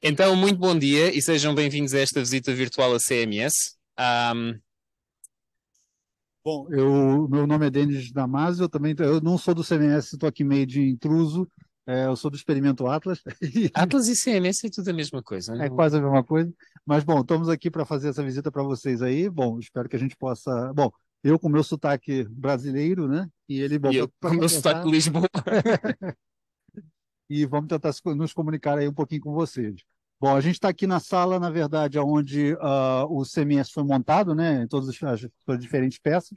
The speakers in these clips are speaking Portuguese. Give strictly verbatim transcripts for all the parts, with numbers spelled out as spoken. Então, muito bom dia e sejam bem-vindos a esta visita virtual à C M S. Um... Bom, eu, meu nome é Denis Damazio, eu também eu não sou do C M S, estou aqui meio de intruso, é, eu sou do Experimento Atlas. Atlas e C M S é tudo a mesma coisa, né? É quase a mesma coisa, mas bom, estamos aqui para fazer essa visita para vocês aí, bom, espero que a gente possa... Bom, eu com o meu sotaque brasileiro, né? E ele... Bom, e eu com o meu sotaque de Lisboa. E vamos tentar nos comunicar aí um pouquinho com vocês. Bom, a gente está aqui na sala, na verdade, onde uh, o C M S foi montado, né, em todas as, as, as diferentes peças,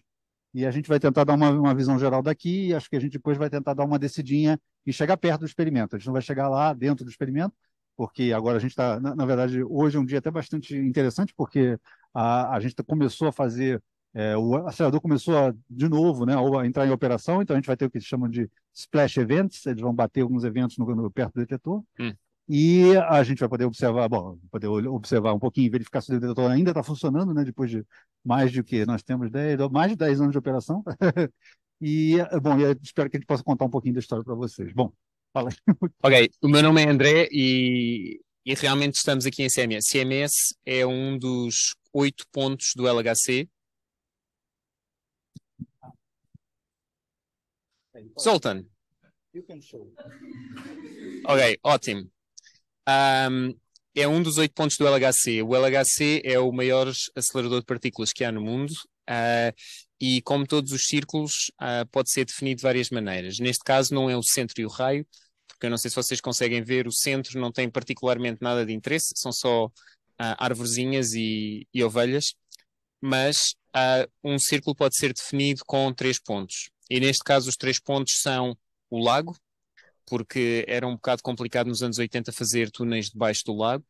e a gente vai tentar dar uma, uma visão geral daqui, e acho que a gente depois vai tentar dar uma descidinha e chegar perto do experimento. A gente não vai chegar lá dentro do experimento, porque agora a gente está, na, na verdade, hoje é um dia até bastante interessante, porque a, a gente começou a fazer, é, o acelerador começou a, de novo, né, a entrar em operação, então a gente vai ter o que eles chamam de splash events, eles vão bater alguns eventos no, no, perto do detetor. Hum. E a gente vai poder observar, bom, poder observar um pouquinho, verificar se o detetor ainda está funcionando, né? Depois de mais de o que? Nós temos dez, mais de dez anos de operação. E, bom, eu espero que a gente possa contar um pouquinho da história para vocês. Bom, fala aí. Ok, o meu nome é André e, e realmente estamos aqui em C M S. C M S é um dos oito pontos do L H C. Zoltan. You can show. Ok, ótimo. Um, é um dos oito pontos do L H C. O L H C é o maior acelerador de partículas que há no mundo uh, e, como todos os círculos, uh, pode ser definido de várias maneiras. Neste caso não é o centro e o raio, porque eu não sei se vocês conseguem ver, o centro não tem particularmente nada de interesse, são só uh, arvorezinhas e, e ovelhas, mas uh, um círculo pode ser definido com três pontos. E neste caso os três pontos são o lago, porque era um bocado complicado nos anos oitenta fazer túneis debaixo do lago.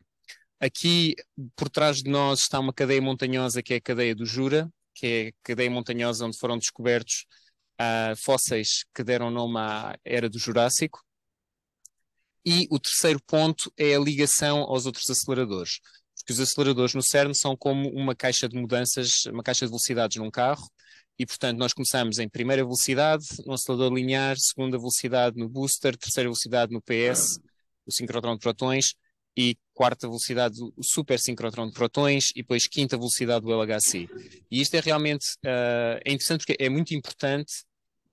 Aqui, por trás de nós, está uma cadeia montanhosa que é a cadeia do Jura, que é a cadeia montanhosa onde foram descobertos uh, fósseis que deram nome à Era do Jurássico. E o terceiro ponto é a ligação aos outros aceleradores, porque os aceleradores no CERN são como uma caixa de mudanças, uma caixa de velocidades num carro. E, portanto, nós começamos em primeira velocidade, no acelerador linear, segunda velocidade no booster, terceira velocidade no P S, o sincrotron de protões, e quarta velocidade o super sincrotron de protões, e depois quinta velocidade do L H C. E isto é realmente uh, é interessante, porque é muito importante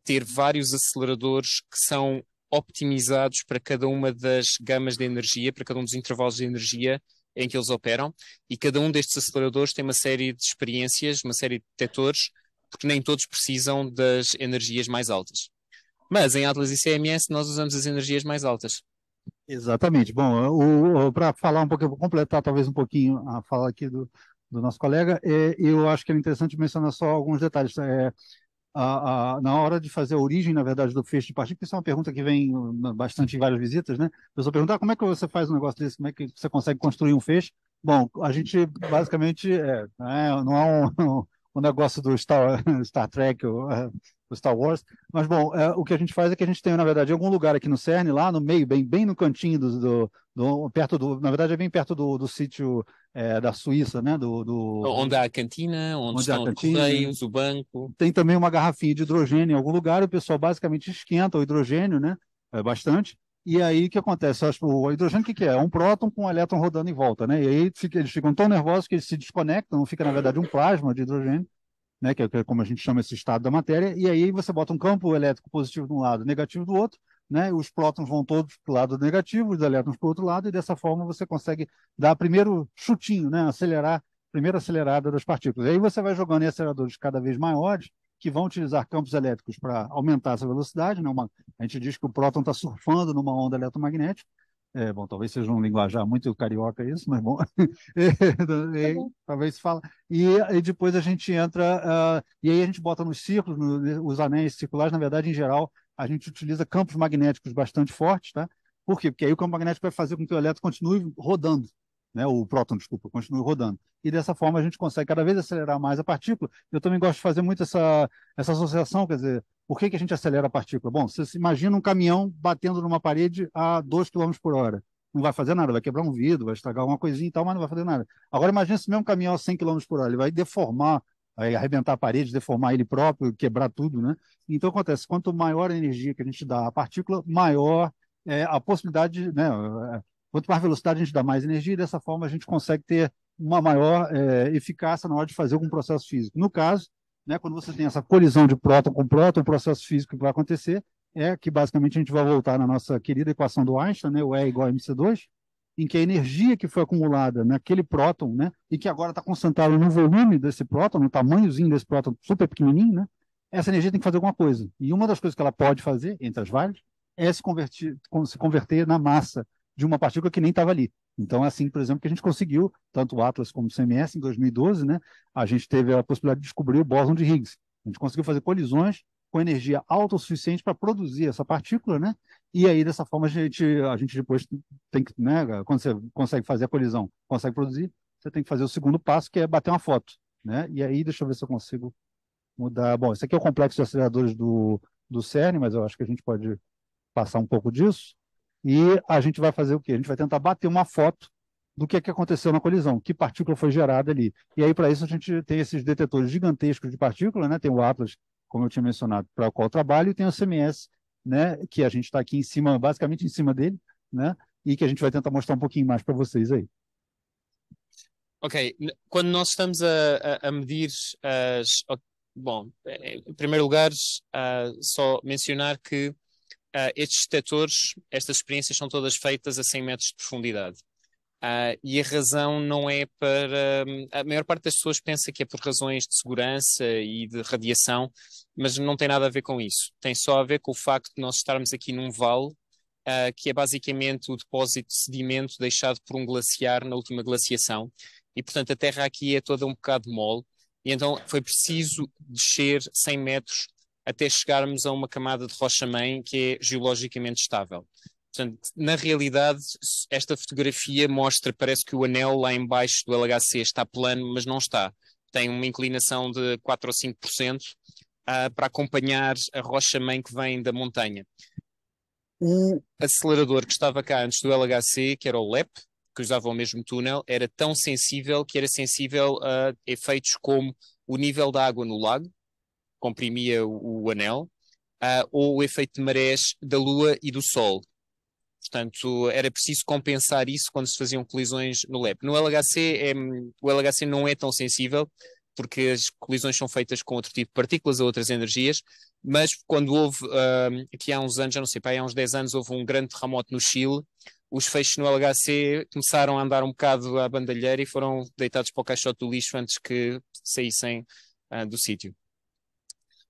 ter vários aceleradores que são optimizados para cada uma das gamas de energia, para cada um dos intervalos de energia em que eles operam, e cada um destes aceleradores tem uma série de experiências, uma série de detectores, porque nem todos precisam das energias mais altas. Mas em Atlas e C M S nós usamos as energias mais altas. Exatamente. Bom, para falar um pouco, eu vou completar talvez um pouquinho a fala aqui do, do nosso colega, é, eu acho que é interessante mencionar só alguns detalhes. É, a, a, na hora de fazer a origem, na verdade, do feixe de partículas, isso é uma pergunta que vem bastante em várias visitas, né? A pessoa pergunta, ah, como é que você faz um negócio desse, como é que você consegue construir um feixe? Bom, a gente basicamente, é, não é um... o negócio do Star, Star Trek, ou uh, Star Wars, mas bom, uh, o que a gente faz é que a gente tem, na verdade, algum lugar aqui no CERN, lá no meio, bem, bem no cantinho, do, do, do, perto do, na verdade é bem perto do, do sítio é, da Suíça, né? Do, do... Onde há a cantina, onde, onde estão os correios, o banco. Tem também uma garrafinha de hidrogênio em algum lugar, o pessoal basicamente esquenta o hidrogênio, né? É bastante. E aí o que acontece? O hidrogênio, o que, que é? É um próton com um elétron rodando em volta, né? E aí eles ficam tão nervosos que eles se desconectam, fica na verdade um plasma de hidrogênio, né? Que é como a gente chama esse estado da matéria. E aí você bota um campo elétrico positivo de um lado, negativo do outro, né? Os prótons vão todos para o lado negativo, os elétrons para o outro lado, e dessa forma você consegue dar primeiro chutinho, né? Acelerar, primeira acelerada das partículas. E aí você vai jogando em aceleradores cada vez maiores, que vão utilizar campos elétricos para aumentar essa velocidade, né? Uma, a gente diz que o próton está surfando numa onda eletromagnética, é, bom, talvez seja um linguajar muito carioca isso, mas bom, é, tá bom. Talvez se fala, e, e depois a gente entra, uh, e aí a gente bota nos círculos, no, os anéis circulares, na verdade, em geral, a gente utiliza campos magnéticos bastante fortes, tá? Por quê? Porque aí o campo magnético vai fazer com que o elétron continue rodando, né? O próton, desculpa, continua rodando. E dessa forma a gente consegue cada vez acelerar mais a partícula. Eu também gosto de fazer muito essa, essa associação, quer dizer, por que, que a gente acelera a partícula? Bom, você se imagina um caminhão batendo numa parede a dois quilômetros por hora. Não vai fazer nada, vai quebrar um vidro, vai estragar alguma coisinha e tal, mas não vai fazer nada. Agora imagina esse mesmo caminhão a cem quilômetros por hora, ele vai deformar, vai arrebentar a parede, deformar ele próprio, quebrar tudo, né? Então acontece, quanto maior a energia que a gente dá à partícula, maior é, a possibilidade, né, quanto mais velocidade a gente dá mais energia, e dessa forma a gente consegue ter uma maior é, eficácia na hora de fazer algum processo físico. No caso, né, quando você tem essa colisão de próton com próton, o processo físico que vai acontecer é que basicamente a gente vai voltar na nossa querida equação do Einstein, né, o E igual a M C dois, em que a energia que foi acumulada naquele próton, né, e que agora está concentrada no volume desse próton, no tamanhozinho desse próton super pequenininho, né, essa energia tem que fazer alguma coisa. E uma das coisas que ela pode fazer, entre as várias, é se converter, se converter na massa de uma partícula que nem estava ali. Então, é assim, por exemplo, que a gente conseguiu, tanto o Atlas como o C M S, em dois mil e doze, né, a gente teve a possibilidade de descobrir o bóson de Higgs. A gente conseguiu fazer colisões com energia alta o suficiente para produzir essa partícula, né? E aí, dessa forma, a gente, a gente depois tem que, né, quando você consegue fazer a colisão, consegue produzir, você tem que fazer o segundo passo, que é bater uma foto, né? E aí, deixa eu ver se eu consigo mudar. Bom, esse aqui é o complexo de aceleradores do, do CERN, mas eu acho que a gente pode passar um pouco disso. E a gente vai fazer o quê? A gente vai tentar bater uma foto do que é que aconteceu na colisão, que partícula foi gerada ali. E aí, para isso, a gente tem esses detetores gigantescos de partículas, né? Tem o Atlas, como eu tinha mencionado, para o qual eu trabalho, e tem o C M S, né, que a gente está aqui em cima, basicamente em cima dele, né, e que a gente vai tentar mostrar um pouquinho mais para vocês aí. Ok, quando nós estamos a, a medir as... Bom, em primeiro lugar, uh, só mencionar que uh, estes detectores, estas experiências são todas feitas a cem metros de profundidade. Uh, e a razão não é para... Um, a maior parte das pessoas pensa que é por razões de segurança e de radiação, mas não tem nada a ver com isso. Tem só a ver com o facto de nós estarmos aqui num vale, uh, que é basicamente o depósito de sedimento deixado por um glaciar na última glaciação. E, portanto, a terra aqui é toda um bocado mole. E então foi preciso descer cem metros até chegarmos a uma camada de rocha-mãe que é geologicamente estável. Portanto, na realidade, esta fotografia mostra, parece que o anel lá embaixo do L H C está plano, mas não está. Tem uma inclinação de quatro ou cinco por cento uh, para acompanhar a rocha-mãe que vem da montanha. O acelerador que estava cá antes do L H C, que era o L E P, que usava o mesmo túnel, era tão sensível que era sensível a efeitos como o nível da água no lago, comprimia o, o anel, uh, ou o efeito de marés da Lua e do Sol. Portanto, era preciso compensar isso quando se faziam colisões no L E P. No L H C, é, o L H C não é tão sensível, porque as colisões são feitas com outro tipo de partículas ou outras energias, mas quando houve, uh, aqui há uns anos, já não sei, pá, há uns dez anos, houve um grande terremoto no Chile, os feixes no L H C começaram a andar um bocado à bandalheira e foram deitados para o caixote do lixo antes que saíssem uh, do sítio.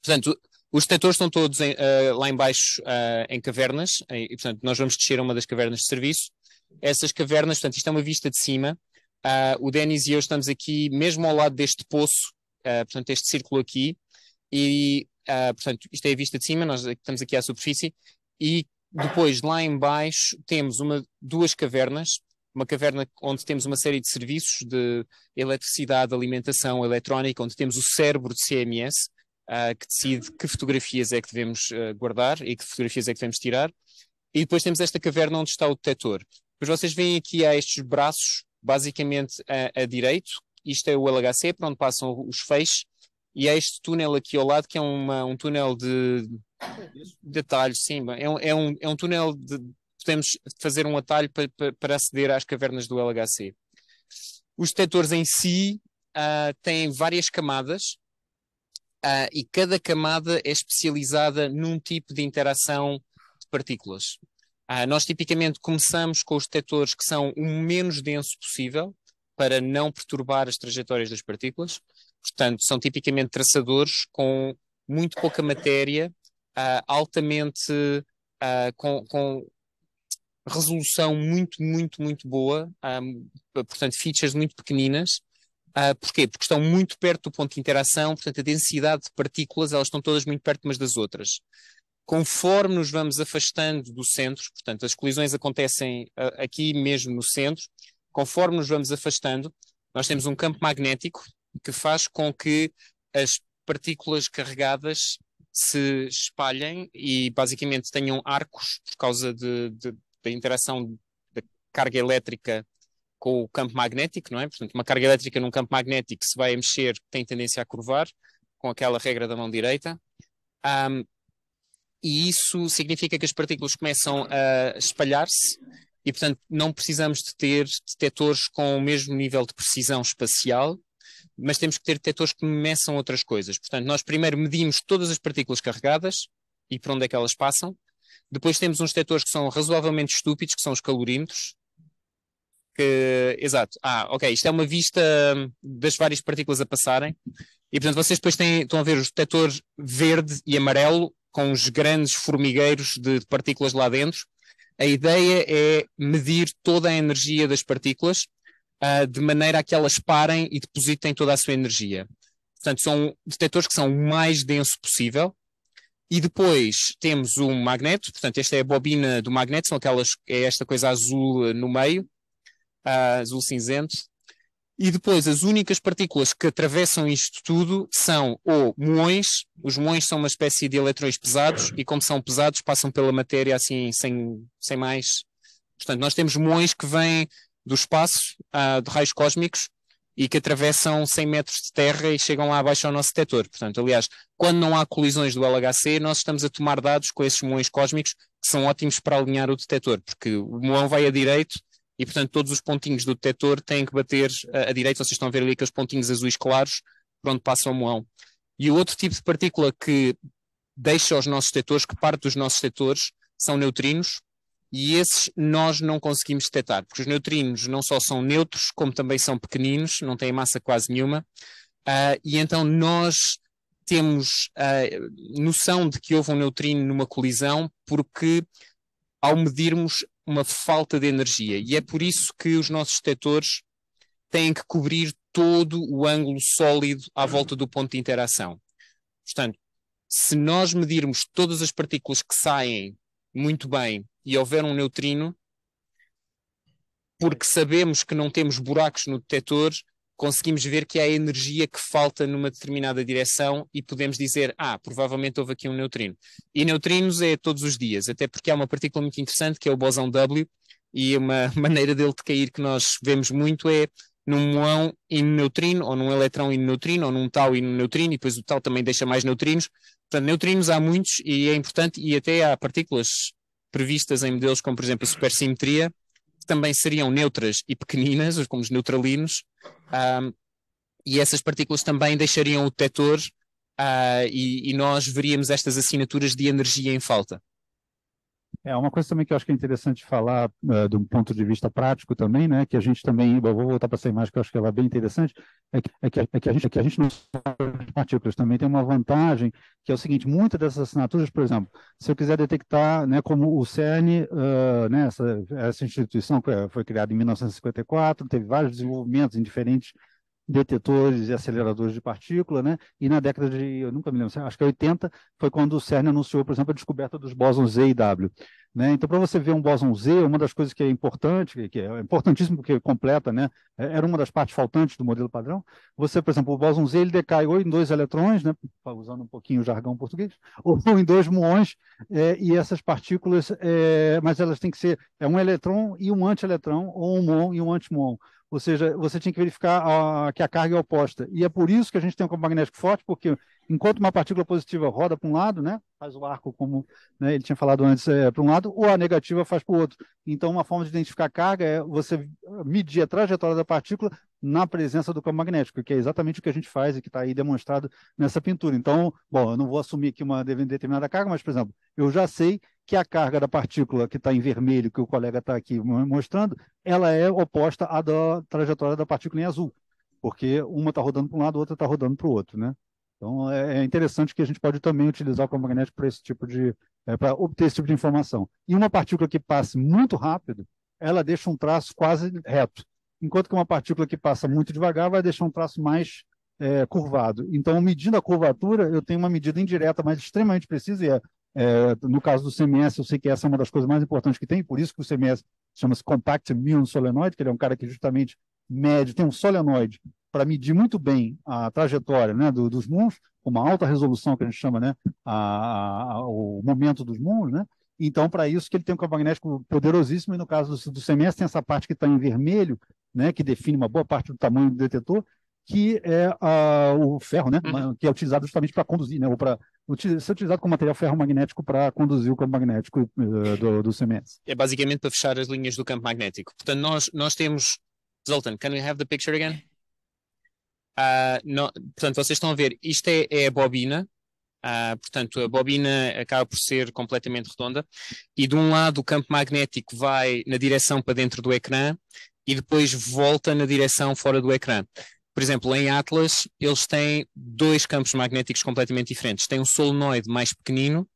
Portanto, os detectores estão todos em, uh, lá embaixo uh, em cavernas, e portanto nós vamos descer a uma das cavernas de serviço. Essas cavernas, portanto, isto é uma vista de cima. Uh, o Denis e eu estamos aqui mesmo ao lado deste poço, uh, portanto este círculo aqui, e uh, portanto isto é a vista de cima, nós estamos aqui à superfície, e depois lá embaixo temos uma, duas cavernas, uma caverna onde temos uma série de serviços de eletricidade, alimentação, eletrónica, onde temos o cérebro de C M S, Uh, que decide que fotografias é que devemos uh, guardar e que fotografias é que devemos tirar. E depois temos esta caverna onde está o detector. Depois vocês veem aqui há estes braços, basicamente a, a direito. Isto é o L H C, para onde passam os feixes. E há este túnel aqui ao lado, que é uma, um túnel de, de atalho. Sim, é um, é um, é um túnel de... Podemos fazer um atalho para, para, para aceder às cavernas do L H C. Os detectores em si uh, têm várias camadas. Uh, e cada camada é especializada num tipo de interação de partículas. Uh, nós tipicamente começamos com os detectores que são o menos denso possível para não perturbar as trajetórias das partículas. Portanto, são tipicamente traçadores com muito pouca matéria, uh, altamente uh, com, com resolução muito, muito, muito boa, uh, portanto features muito pequeninas. Uh, porquê? Porque estão muito perto do ponto de interação, portanto a densidade de partículas, elas estão todas muito perto umas das outras. Conforme nos vamos afastando do centro, portanto as colisões acontecem uh, aqui mesmo no centro, conforme nos vamos afastando, nós temos um campo magnético que faz com que as partículas carregadas se espalhem e basicamente tenham arcos por causa de, de, da interação da carga elétrica com o campo magnético, não é? Portanto, uma carga elétrica num campo magnético se vai a mexer, tem tendência a curvar, com aquela regra da mão direita. Um, e isso significa que as partículas começam a espalhar-se e, portanto, não precisamos de ter detectores com o mesmo nível de precisão espacial, mas temos que ter detectores que meçam outras coisas. Portanto, nós primeiro medimos todas as partículas carregadas e por onde é que elas passam. Depois temos uns detectores que são razoavelmente estúpidos, que são os calorímetros. Que, exato. Ah, ok. Isto é uma vista das várias partículas a passarem. E, portanto, vocês depois têm, estão a ver os detectores verde e amarelo, com os grandes formigueiros de partículas lá dentro. A ideia é medir toda a energia das partículas, uh, de maneira a que elas parem e depositem toda a sua energia. Portanto, são detectores que são o mais denso possível. E depois temos um magneto, portanto, esta é a bobina do magneto, são aquelas, é esta coisa azul no meio, uh, azul cinzento. E depois as únicas partículas que atravessam isto tudo são ou muões. Os muões são uma espécie de eletrões pesados e, como são pesados, passam pela matéria assim sem, sem mais. Portanto, nós temos muões que vêm do espaço, uh, de raios cósmicos, e que atravessam cem metros de terra e chegam lá abaixo ao nosso detector. Portanto, aliás, quando não há colisões do L H C, nós estamos a tomar dados com esses muões cósmicos, que são ótimos para alinhar o detector, porque o muão vai a direito e, portanto, todos os pontinhos do detector têm que bater a, a direito. Vocês estão a ver ali aqueles pontinhos azuis claros por onde passa o muão. E o outro tipo de partícula que deixa os nossos detectores, que parte dos nossos detectores, são neutrinos. E esses nós não conseguimos detectar, porque os neutrinos não só são neutros, como também são pequeninos, não têm massa quase nenhuma, uh, e então nós temos uh, noção de que houve um neutrino numa colisão, porque ao medirmos uma falta de energia, e é por isso que os nossos detectores têm que cobrir todo o ângulo sólido à volta do ponto de interação. Portanto, se nós medirmos todas as partículas que saem muito bem e houver um neutrino, porque sabemos que não temos buracos no detector, conseguimos ver que há energia que falta numa determinada direção e podemos dizer, ah, provavelmente houve aqui um neutrino. E neutrinos é todos os dias, até porque há uma partícula muito interessante que é o bóson W, e uma maneira dele de cair que nós vemos muito é num muão e no neutrino, ou num eletrão e no neutrino, ou num tau e no neutrino, e depois o tau também deixa mais neutrinos. Portanto, neutrinos há muitos e é importante, e até há partículas previstas em modelos como, por exemplo, a supersimetria, que também seriam neutras e pequeninas, como os neutralinos, um, e essas partículas também deixariam o detector, uh, e, e nós veríamos estas assinaturas de energia em falta. É uma coisa também que eu acho que é interessante falar uh, de um ponto de vista prático também, né? Que a gente também, eu vou voltar para essa imagem que eu acho que ela é bem interessante, é que, é, que, é, que a gente, é que a gente não sabe de partículas também tem uma vantagem, que é o seguinte, muitas dessas assinaturas, por exemplo, se eu quiser detectar, né, como o CERN, uh, né, essa, essa instituição foi criada em mil novecentos e cinquenta e quatro, teve vários desenvolvimentos em diferentes detetores e aceleradores de partícula, né? E na década de, eu nunca me lembro, acho que é oitenta, foi quando o CERN anunciou, por exemplo, a descoberta dos bósons Z e W, né? Então, para você ver um bóson Z, uma das coisas que é importante, que é importantíssimo porque completa, né? Era uma das partes faltantes do modelo padrão. Você, por exemplo, o bóson Z, ele decai ou em dois eletrões, né? Usando um pouquinho o jargão português, ou em dois muões, é, e essas partículas, é, mas elas têm que ser é um elétron e um antielétron, ou um muon e um antimuon. Ou seja, você tinha que verificar a, que a carga é oposta. E é por isso que a gente tem um campo magnético forte, porque enquanto uma partícula positiva roda para um lado, né, faz o arco, como, né, ele tinha falado antes, é, para um lado, ou a negativa faz para o outro. Então, uma forma de identificar a carga é você medir a trajetória da partícula na presença do campo magnético, que é exatamente o que a gente faz e que está aí demonstrado nessa pintura. Então, bom, eu não vou assumir aqui uma determinada carga, mas, por exemplo, eu já sei que a carga da partícula que está em vermelho, que o colega está aqui mostrando, ela é oposta à da trajetória da partícula em azul, porque uma está rodando para um lado, a outra está rodando para o outro, né? Então, é interessante que a gente pode também utilizar o campo magnético para esse tipo de, é, para obter esse tipo de informação. E uma partícula que passe muito rápido, ela deixa um traço quase reto, enquanto que uma partícula que passa muito devagar vai deixar um traço mais é, curvado. Então, medindo a curvatura, eu tenho uma medida indireta, mas extremamente precisa, e é É, no caso do C M S, eu sei que essa é uma das coisas mais importantes que tem, por isso que o C M S chama-se Compact Muon Solenoid, que ele é um cara que justamente mede, tem um solenoide para medir muito bem a trajetória, né, do, dos muons, uma alta resolução que a gente chama, né, a, a, o momento dos muons, né? Então, para isso que ele tem um campo magnético poderosíssimo, e no caso do, do C M S tem essa parte que está em vermelho, né, que define uma boa parte do tamanho do detetor, que é a, o ferro, né? Uhum. Que é utilizado justamente para conduzir, né? Ou para ser utilizado como material ferromagnético para conduzir o campo magnético uh, do, do C M S. É basicamente para fechar as linhas do campo magnético. Portanto, nós, nós temos... Zoltan, can we have the picture again? Uh, não, portanto, vocês estão a ver, isto é, é a bobina. Uh, portanto, a bobina acaba por ser completamente redonda. E de um lado o campo magnético vai na direção para dentro do ecrã e depois volta na direção fora do ecrã. Por exemplo, em Atlas, eles têm dois campos magnéticos completamente diferentes. Tem um solenoide mais pequenino,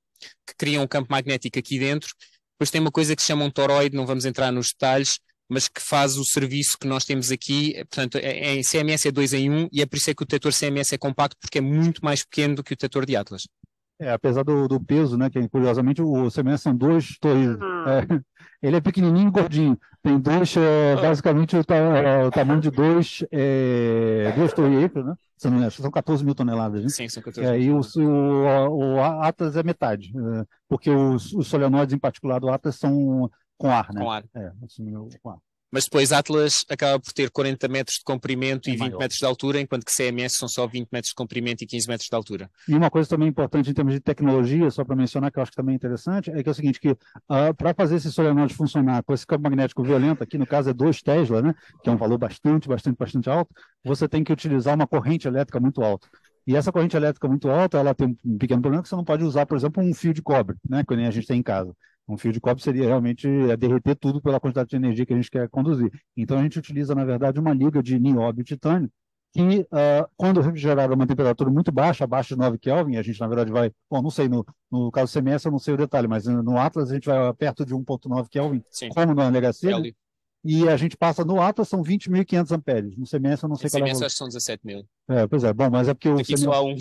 que cria um campo magnético aqui dentro. Depois tem uma coisa que se chama um toroide, não vamos entrar nos detalhes, mas que faz o serviço que nós temos aqui. Portanto, é, em C M S é dois em um, e é por isso é que o detector C M S é compacto, porque é muito mais pequeno do que o detector de Atlas. É, apesar do, do peso, né, que curiosamente o C M S são dois torres, é, ele é pequenininho e gordinho, tem dois, é, basicamente o, ta, o tamanho de dois, é, duas torres, né? São catorze mil toneladas, né? Sim, são catorze mil. É, e o, o, o Atlas é metade, é, porque os, os solenoides em particular do Atlas são com ar, né? Com ar. É, assim, eu, com ar. Mas depois Atlas acaba por ter quarenta metros de comprimento é e vinte maior. Metros de altura, enquanto que C M S são só vinte metros de comprimento e quinze metros de altura. E uma coisa também importante em termos de tecnologia, só para mencionar, que eu acho que também é interessante, é que é o seguinte, que uh, para fazer esse solenoide funcionar com esse campo magnético violento, aqui no caso é dois tesla, né, que é um valor bastante, bastante, bastante alto, você tem que utilizar uma corrente elétrica muito alta. E essa corrente elétrica muito alta, ela tem um pequeno problema que você não pode usar, por exemplo, um fio de cobre, né, que nem a gente tem em casa. Um fio de cobre seria realmente derreter tudo pela quantidade de energia que a gente quer conduzir. Então, a gente utiliza, na verdade, uma liga de nióbio e titânio que, uh, quando refrigerada a uma temperatura muito baixa, abaixo de nove kelvin, a gente, na verdade, vai... Bom, não sei, no, no caso do C M S eu não sei o detalhe, mas no Atlas a gente vai perto de um ponto nove kelvin, sim, como no L H C, é, né? E a gente passa no Atlas, são vinte mil e quinhentos ampères. No C M S eu não sei qual é o... No C M S acho que são dezessete mil. É, pois é. Bom, mas é porque o aqui C M S... só há um.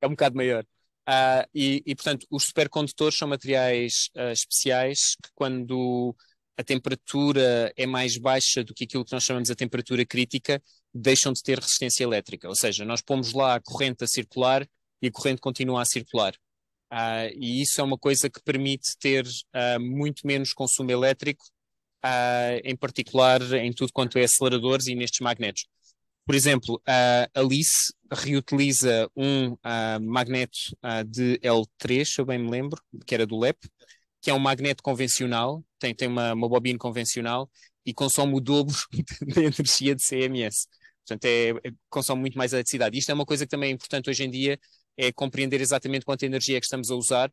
É um bocado maior. Uh, e, e, portanto, os supercondutores são materiais uh, especiais que, quando a temperatura é mais baixa do que aquilo que nós chamamos a temperatura crítica, deixam de ter resistência elétrica. Ou seja, nós pomos lá a corrente a circular e a corrente continua a circular. Uh, e isso é uma coisa que permite ter uh, muito menos consumo elétrico, uh, em particular em tudo quanto é aceleradores e nestes magnetos. Por exemplo, a ALICE reutiliza um uh, magneto uh, de L três, se eu bem me lembro, que era do L E P, que é um magneto convencional, tem, tem uma, uma bobina convencional e consome o dobro da energia de C M S. Portanto, é, é, consome muito mais eletricidade. Isto é uma coisa que também é importante hoje em dia, é compreender exatamente quanta energia é que estamos a usar.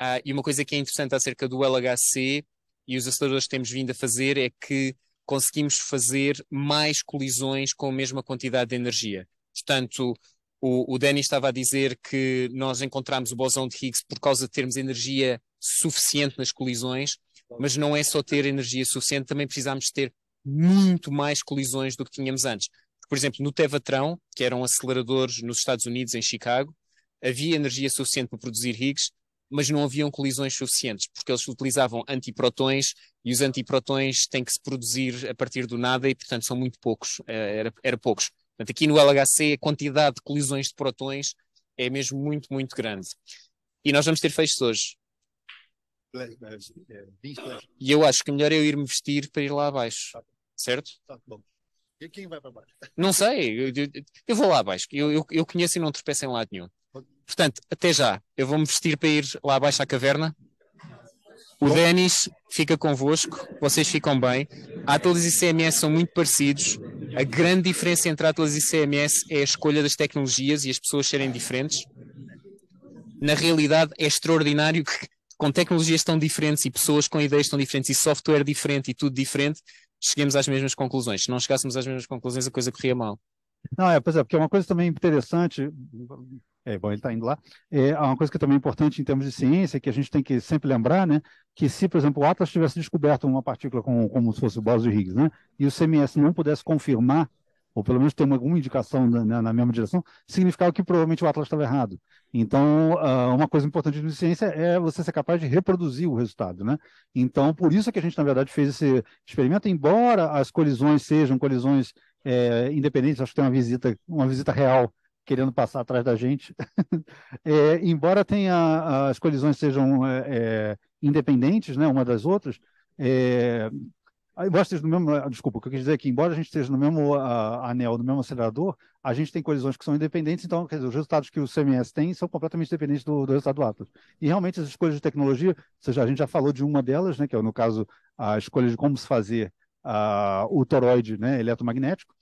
Uh, e uma coisa que é interessante acerca do L H C e os aceleradores que temos vindo a fazer é que conseguimos fazer mais colisões com a mesma quantidade de energia. Portanto, o, o Denis estava a dizer que nós encontramos o bóson de Higgs por causa de termos energia suficiente nas colisões, mas não é só ter energia suficiente, também precisámos ter muito mais colisões do que tínhamos antes. Por exemplo, no Tevatron, que era um acelerador nos Estados Unidos, em Chicago, havia energia suficiente para produzir Higgs, mas não haviam colisões suficientes, porque eles utilizavam antiprotões, e os antiprotões têm que se produzir a partir do nada, e portanto são muito poucos, era, era poucos. Portanto, aqui no L H C a quantidade de colisões de protões é mesmo muito, muito grande. E nós vamos ter feitos hoje. E eu acho que melhor eu ir-me vestir para ir lá abaixo, certo? E quem vai para baixo? Não sei, eu, eu, eu vou lá abaixo, eu, eu, eu conheço e não tropeço em lado nenhum. Portanto, até já. Eu vou-me vestir para ir lá abaixo à caverna. O Denis fica convosco. Vocês ficam bem. Atlas e C M S são muito parecidos. A grande diferença entre Atlas e C M S é a escolha das tecnologias e as pessoas serem diferentes. Na realidade, é extraordinário que, com tecnologias tão diferentes e pessoas com ideias tão diferentes e software diferente e tudo diferente, cheguemos às mesmas conclusões. Se não chegássemos às mesmas conclusões, a coisa corria mal. Não, é, pois é, porque é uma coisa também interessante... É, bom, ele está indo lá. É uma coisa que também é importante em termos de ciência, que a gente tem que sempre lembrar, né? Que se, por exemplo, o Atlas tivesse descoberto uma partícula com, como se fosse o bóson de Higgs, né? E o C M S não pudesse confirmar, ou pelo menos ter uma, alguma indicação na, na mesma direção, significava que provavelmente o Atlas estava errado. Então, uh, uma coisa importante de ciência é você ser capaz de reproduzir o resultado, né? Então, por isso é que a gente, na verdade, fez esse experimento, embora as colisões sejam colisões é, independentes, acho que tem uma visita, uma visita real, querendo passar atrás da gente, é, embora tenha, as colisões sejam é, independentes, né, uma das outras, é, Embora esteja no mesmo, desculpa, o que eu quis dizer é que embora a gente esteja no mesmo a, anel, no mesmo acelerador, a gente tem colisões que são independentes, então quer dizer, os resultados que o C M S tem são completamente dependentes do, do resultado do Atlas. E realmente as escolhas de tecnologia, ou seja, a gente já falou de uma delas, né, que é no caso a escolha de como se fazer a, o toroide, né, eletromagnético.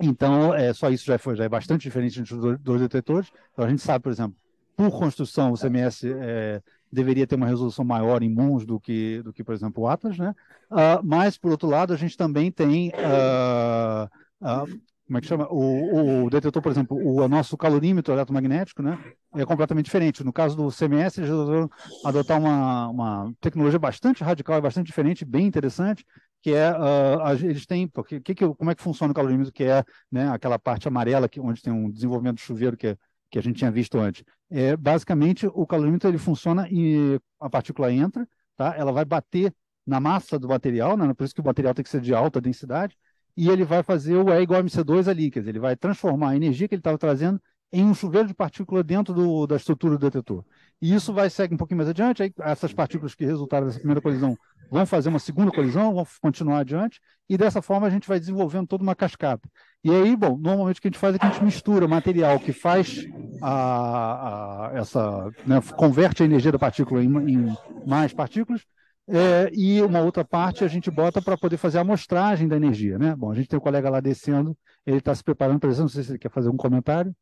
Então, é, só isso já, foi, já é bastante diferente entre os dois detectores. Então, a gente sabe, por exemplo, por construção, o C M S é, deveria ter uma resolução maior em mons do que, do que por exemplo, o Atlas, né? Uh, mas, por outro lado, a gente também tem, uh, uh, como é que chama? O, o detector, por exemplo, o, o nosso calorímetro eletromagnético, né? É completamente diferente. No caso do C M S, eles resolveram adotar uma, uma tecnologia bastante radical e bastante diferente, bem interessante, que é, uh, eles têm, porque, que, que, como é que funciona o calorímetro, que é, né, aquela parte amarela, que, onde tem um desenvolvimento do chuveiro que, que a gente tinha visto antes. É, basicamente, o calorímetro ele funciona e a partícula entra, tá? Ela vai bater na massa do material, né? Por isso que o material tem que ser de alta densidade, e ele vai fazer o E igual a M C dois ali, quer dizer, ele vai transformar a energia que ele estava trazendo em um chuveiro de partícula dentro do, da estrutura do detetor. E isso vai seguir um pouquinho mais adiante, aí essas partículas que resultaram dessa primeira colisão vão fazer uma segunda colisão, vão continuar adiante, e dessa forma a gente vai desenvolvendo toda uma cascata. E aí, bom, normalmente o que a gente faz é que a gente mistura material que faz a, a, essa, né, converte a energia da partícula em, em mais partículas, é, e uma outra parte a gente bota para poder fazer a amostragem da energia, né? Bom, a gente tem um colega lá descendo, ele está se preparando para isso, não sei se ele quer fazer algum comentário.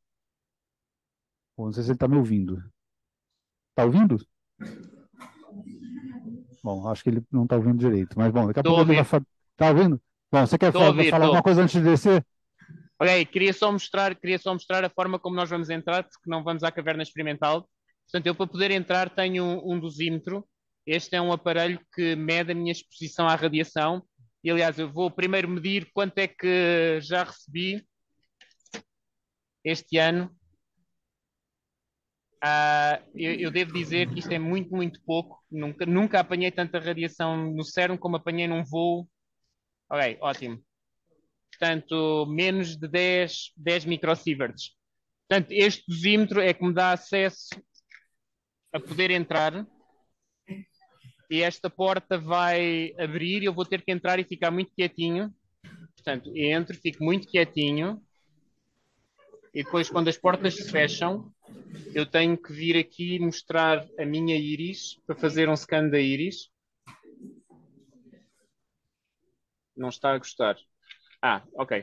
Bom, não sei se ele está me ouvindo. Está ouvindo? Bom, acho que ele não está ouvindo direito, mas bom, daqui a pouco ele vai falar. Está ouvindo? Bom, você quer falar, ouvir, falar alguma coisa antes de descer? Ok, queria só, mostrar, queria só mostrar a forma como nós vamos entrar, porque não vamos à caverna experimental. Portanto, eu para poder entrar tenho um, um dosímetro. Este é um aparelho que mede a minha exposição à radiação. E, aliás, eu vou primeiro medir quanto é que já recebi este ano. Uh, eu, eu devo dizer que isto é muito, muito pouco. Nunca, nunca apanhei tanta radiação no CERN como apanhei num voo. Ok, ótimo. Portanto, menos de dez, dez microsieverts. Portanto, este dosímetro é que me dá acesso a poder entrar. E esta porta vai abrir e eu vou ter que entrar e ficar muito quietinho. Portanto, entro, fico muito quietinho. E depois, quando as portas se fecham, eu tenho que vir aqui mostrar a minha íris, para fazer um scan da íris. Não está a gostar. Ah, ok.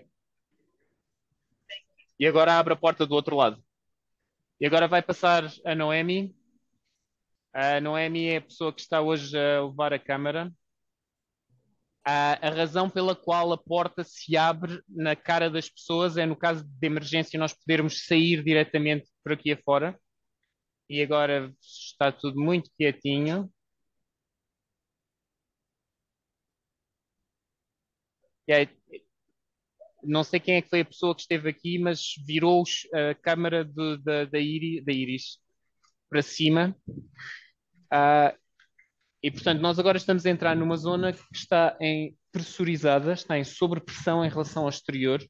E agora abre a porta do outro lado. E agora vai passar a Noemi. A Noemi é a pessoa que está hoje a levar a câmara. A razão pela qual a porta se abre na cara das pessoas é, no caso de emergência, nós podermos sair diretamente por aqui afora. E agora está tudo muito quietinho. E aí, não sei quem é que foi a pessoa que esteve aqui, mas virou a câmara do, da, da íris para cima. Ah, e, portanto, nós agora estamos a entrar numa zona que está em pressurizada, está em sobrepressão em relação ao exterior.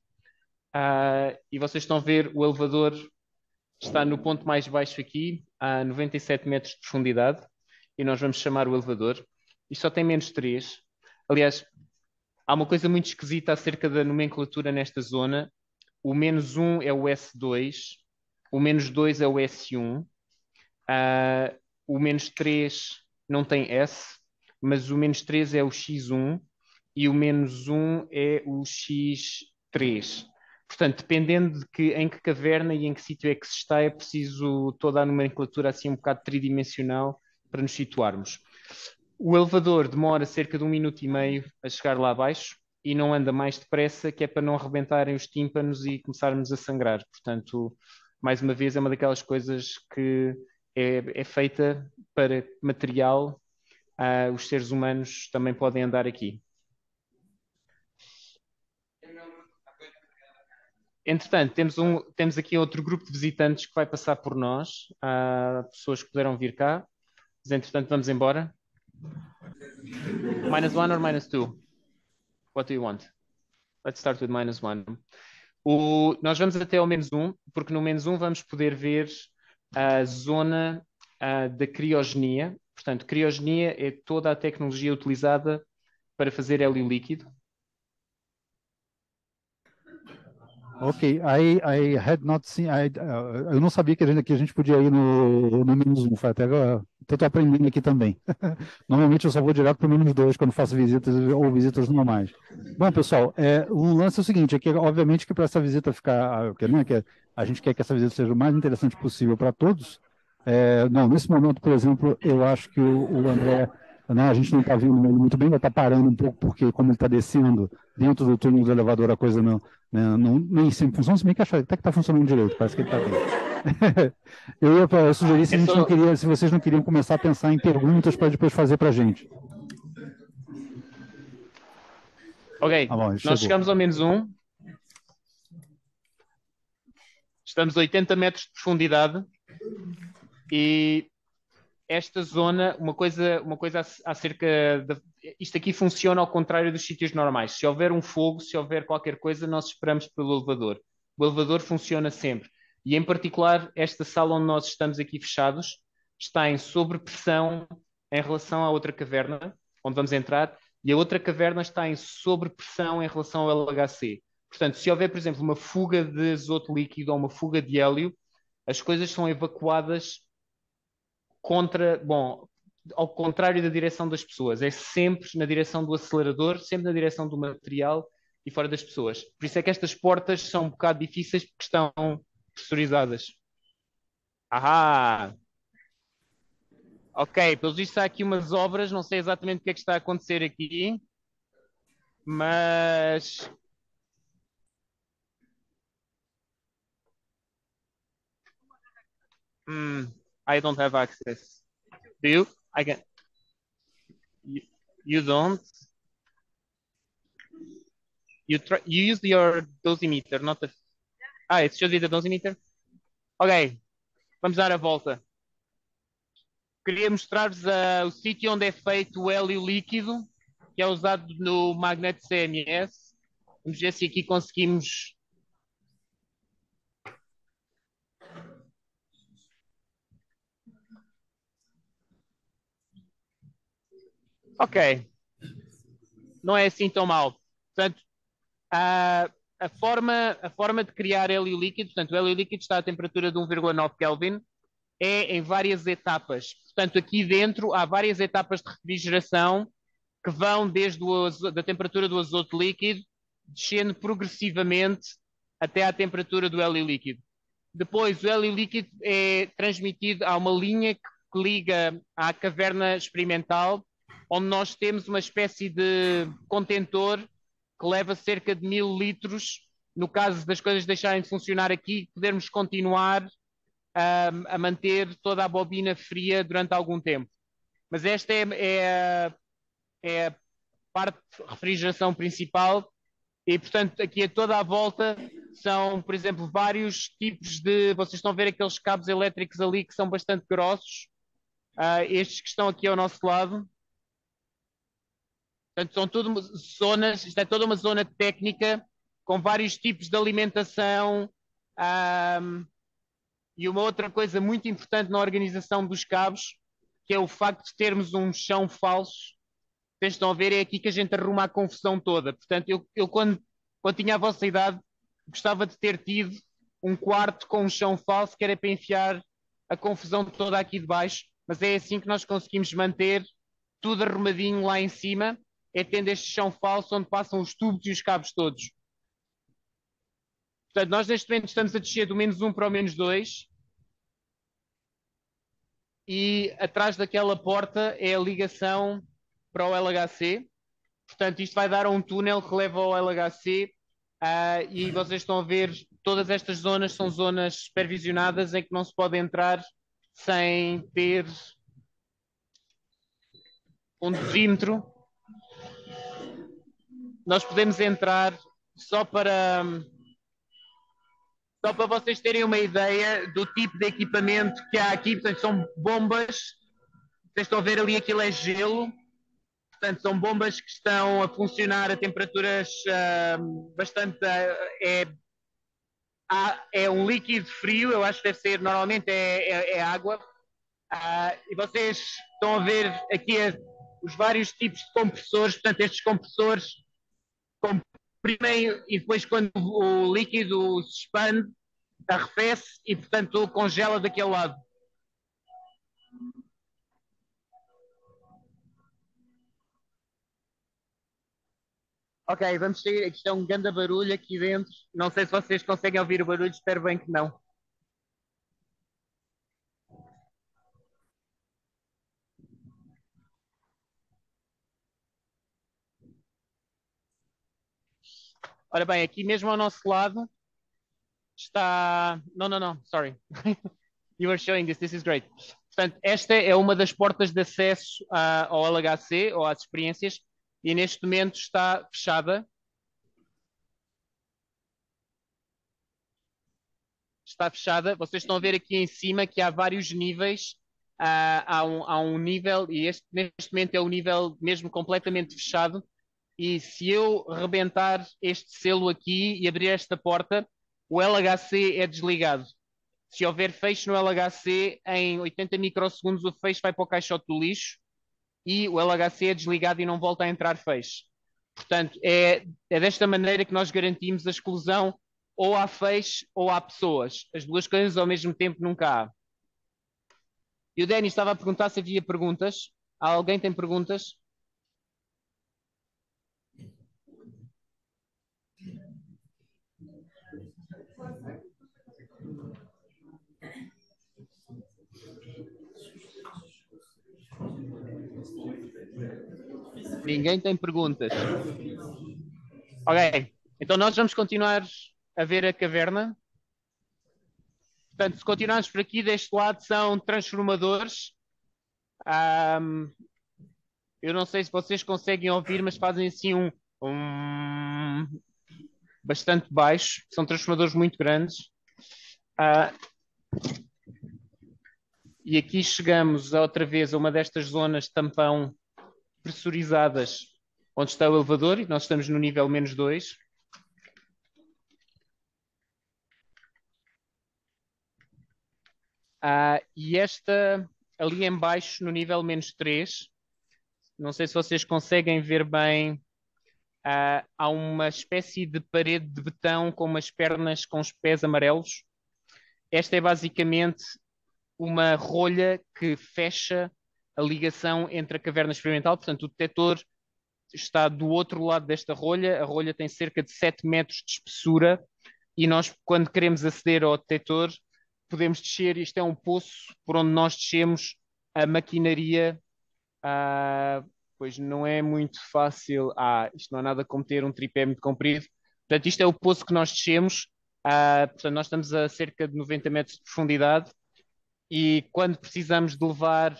Uh, e vocês estão a ver, o elevador está no ponto mais baixo aqui, a noventa e sete metros de profundidade. E nós vamos chamar o elevador. E só tem menos três. Aliás, há uma coisa muito esquisita acerca da nomenclatura nesta zona. O menos um é o S dois. O menos dois é o S um. Uh, o menos três... não tem S, mas o menos três é o X um e o menos um é o X três. Portanto, dependendo de que, em que caverna e em que sítio é que se está, é preciso toda a nomenclatura assim um bocado tridimensional para nos situarmos. O elevador demora cerca de um minuto e meio a chegar lá abaixo e não anda mais depressa, que é para não arrebentarem os tímpanos e começarmos a sangrar. Portanto, mais uma vez, é uma daquelas coisas que... É, é feita para material, ah, os seres humanos também podem andar aqui. Entretanto, temos, um, temos aqui outro grupo de visitantes que vai passar por nós, ah, pessoas que puderam vir cá, mas entretanto vamos embora. Minus one or minus two? What do you want? Let's start with minus one. O, nós vamos até ao menos um, porque no menos um vamos poder ver a zona uh, da criogenia. Portanto, criogenia é toda a tecnologia utilizada para fazer hélio líquido? Ok, I, I had not seen, I, uh, eu não sabia que a gente, que a gente podia ir no, no menos um, foi até agora, estou aprendendo aqui também. Normalmente eu só vou direto para o menos dois quando faço visitas ou visitas normais. Bom, pessoal, é, o lance é o seguinte, é que obviamente que para essa visita ficar, né, que a gente quer que essa visita seja o mais interessante possível para todos. É, não, nesse momento, por exemplo, eu acho que o, o André... Né? A gente não está vindo muito bem, vai estar tá parando um pouco, porque como ele está descendo dentro do túnel do elevador, a coisa não, né, não nem sempre funciona, se bem que até que está funcionando direito, parece que ele está bem. Eu ia eu sugerir se, a gente só... não queria, se vocês não queriam começar a pensar em perguntas para depois fazer para a gente. Ok, ah, bom, nós chegou. Chegamos ao menos um. Estamos a oitenta metros de profundidade e... Esta zona, uma coisa, uma coisa acerca de, isto aqui funciona ao contrário dos sítios normais. Se houver um fogo, se houver qualquer coisa, nós esperamos pelo elevador. O elevador funciona sempre. E, em particular, esta sala onde nós estamos aqui fechados está em sobrepressão em relação à outra caverna, onde vamos entrar, e a outra caverna está em sobrepressão em relação ao L H C. Portanto, se houver, por exemplo, uma fuga de azoto líquido ou uma fuga de hélio, as coisas são evacuadas contra, bom, ao contrário da direção das pessoas, é sempre na direção do acelerador, sempre na direção do material e fora das pessoas. Por isso é que estas portas são um bocado difíceis porque estão pressurizadas. Ahá! Ok, pelos vistos há aqui umas obras, não sei exatamente o que é que está a acontecer aqui, mas... Hum... I don't have access. Do you? I can. You, you don't. You try. You use your dosimeter, not the. Ah, it's just the dosimeter. Ok, vamos dar a volta. Queria mostrar-vos uh, o sítio onde é feito o hélio líquido, que é usado no magneto C M S. Vamos ver se aqui conseguimos. Ok, não é assim tão mal. Portanto, a, a, forma, a forma de criar hélio líquido, portanto, o hélio líquido está à temperatura de um vírgula nove Kelvin, é em várias etapas. Portanto, aqui dentro há várias etapas de refrigeração que vão desde o, da temperatura do azoto líquido, descendo progressivamente até à temperatura do hélio líquido. Depois, o hélio líquido é transmitido a uma linha que liga à caverna experimental, onde nós temos uma espécie de contentor que leva cerca de mil litros, no caso das coisas deixarem de funcionar aqui, podermos continuar um, a manter toda a bobina fria durante algum tempo. Mas esta é, é, é a parte de refrigeração principal e, portanto, aqui a toda a volta são, por exemplo, vários tipos de... Vocês estão a ver aqueles cabos elétricos ali que são bastante grossos, uh, estes que estão aqui ao nosso lado. Portanto, são tudo zonas, isto é toda uma zona técnica com vários tipos de alimentação um, e uma outra coisa muito importante na organização dos cabos, que é o facto de termos um chão falso. Vocês estão a ver, é aqui que a gente arruma a confusão toda. Portanto, eu, eu quando, quando tinha a vossa idade, gostava de ter tido um quarto com um chão falso, que era para enfiar a confusão toda aqui de baixo, mas é assim que nós conseguimos manter tudo arrumadinho lá em cima, é tendo este chão falso onde passam os tubos e os cabos todos. Portanto, nós neste momento estamos a descer do menos um para o menos dois. E atrás daquela porta é a ligação para o L H C. Portanto, isto vai dar a um túnel que leva ao L H C. Uh, e vocês estão a ver, todas estas zonas são zonas supervisionadas em que não se pode entrar sem ter um dosímetro. Nós podemos entrar só para, só para vocês terem uma ideia do tipo de equipamento que há aqui. Portanto, são bombas. Vocês estão a ver ali, aquilo é gelo. Portanto, são bombas que estão a funcionar a temperaturas uh, bastante... Uh, é, é um líquido frio, eu acho que deve ser, normalmente é, é, é água. Uh, e vocês estão a ver aqui a os vários tipos de compressores, portanto estes compressores comprimem e depois quando o líquido se expande, arrefece e portanto congela daquele lado. Ok, vamos sair, aqui está um grande barulho aqui dentro, não sei se vocês conseguem ouvir o barulho, espero bem que não. Ora bem, aqui mesmo ao nosso lado está... Não, não, não, sorry. You were showing this, this is great. Portanto, esta é uma das portas de acesso à, ao L H C, ou às experiências, e neste momento está fechada. Está fechada. Vocês estão a ver aqui em cima que há vários níveis. Ah, há, um, há um nível, e este, neste momento é o nível mesmo completamente fechado. E se eu rebentar este selo aqui e abrir esta porta, o L H C é desligado. Se houver fecho no L H C, em oitenta microsegundos o fecho vai para o caixote do lixo e o L H C é desligado e não volta a entrar fecho. Portanto, é, é desta maneira que nós garantimos a exclusão ou há fecho ou há pessoas. As duas coisas ao mesmo tempo nunca há. E o Denis estava a perguntar se havia perguntas. Alguém tem perguntas? Ninguém tem perguntas. Ok, então nós vamos continuar a ver a caverna. Portanto, se continuarmos por aqui, deste lado são transformadores. Um, eu não sei se vocês conseguem ouvir, mas fazem assim um, um bastante baixo. São transformadores muito grandes. Uh, e aqui chegamos outra vez a uma destas zonas de tampão pressurizadas, onde está o elevador, e nós estamos no nível menos dois. Ah, e esta ali em baixo, no nível menos três, não sei se vocês conseguem ver bem, ah, há uma espécie de parede de betão com umas pernas com os pés amarelos. Esta é basicamente uma rolha que fecha a ligação entre a caverna experimental, portanto o detector está do outro lado desta rolha, a rolha tem cerca de sete metros de espessura e nós quando queremos aceder ao detector podemos descer, isto é um poço por onde nós descemos a maquinaria, ah, pois não é muito fácil, ah, isto não é nada como ter um tripé muito comprido, portanto isto é o poço que nós descemos, ah, portanto nós estamos a cerca de noventa metros de profundidade e quando precisamos de levar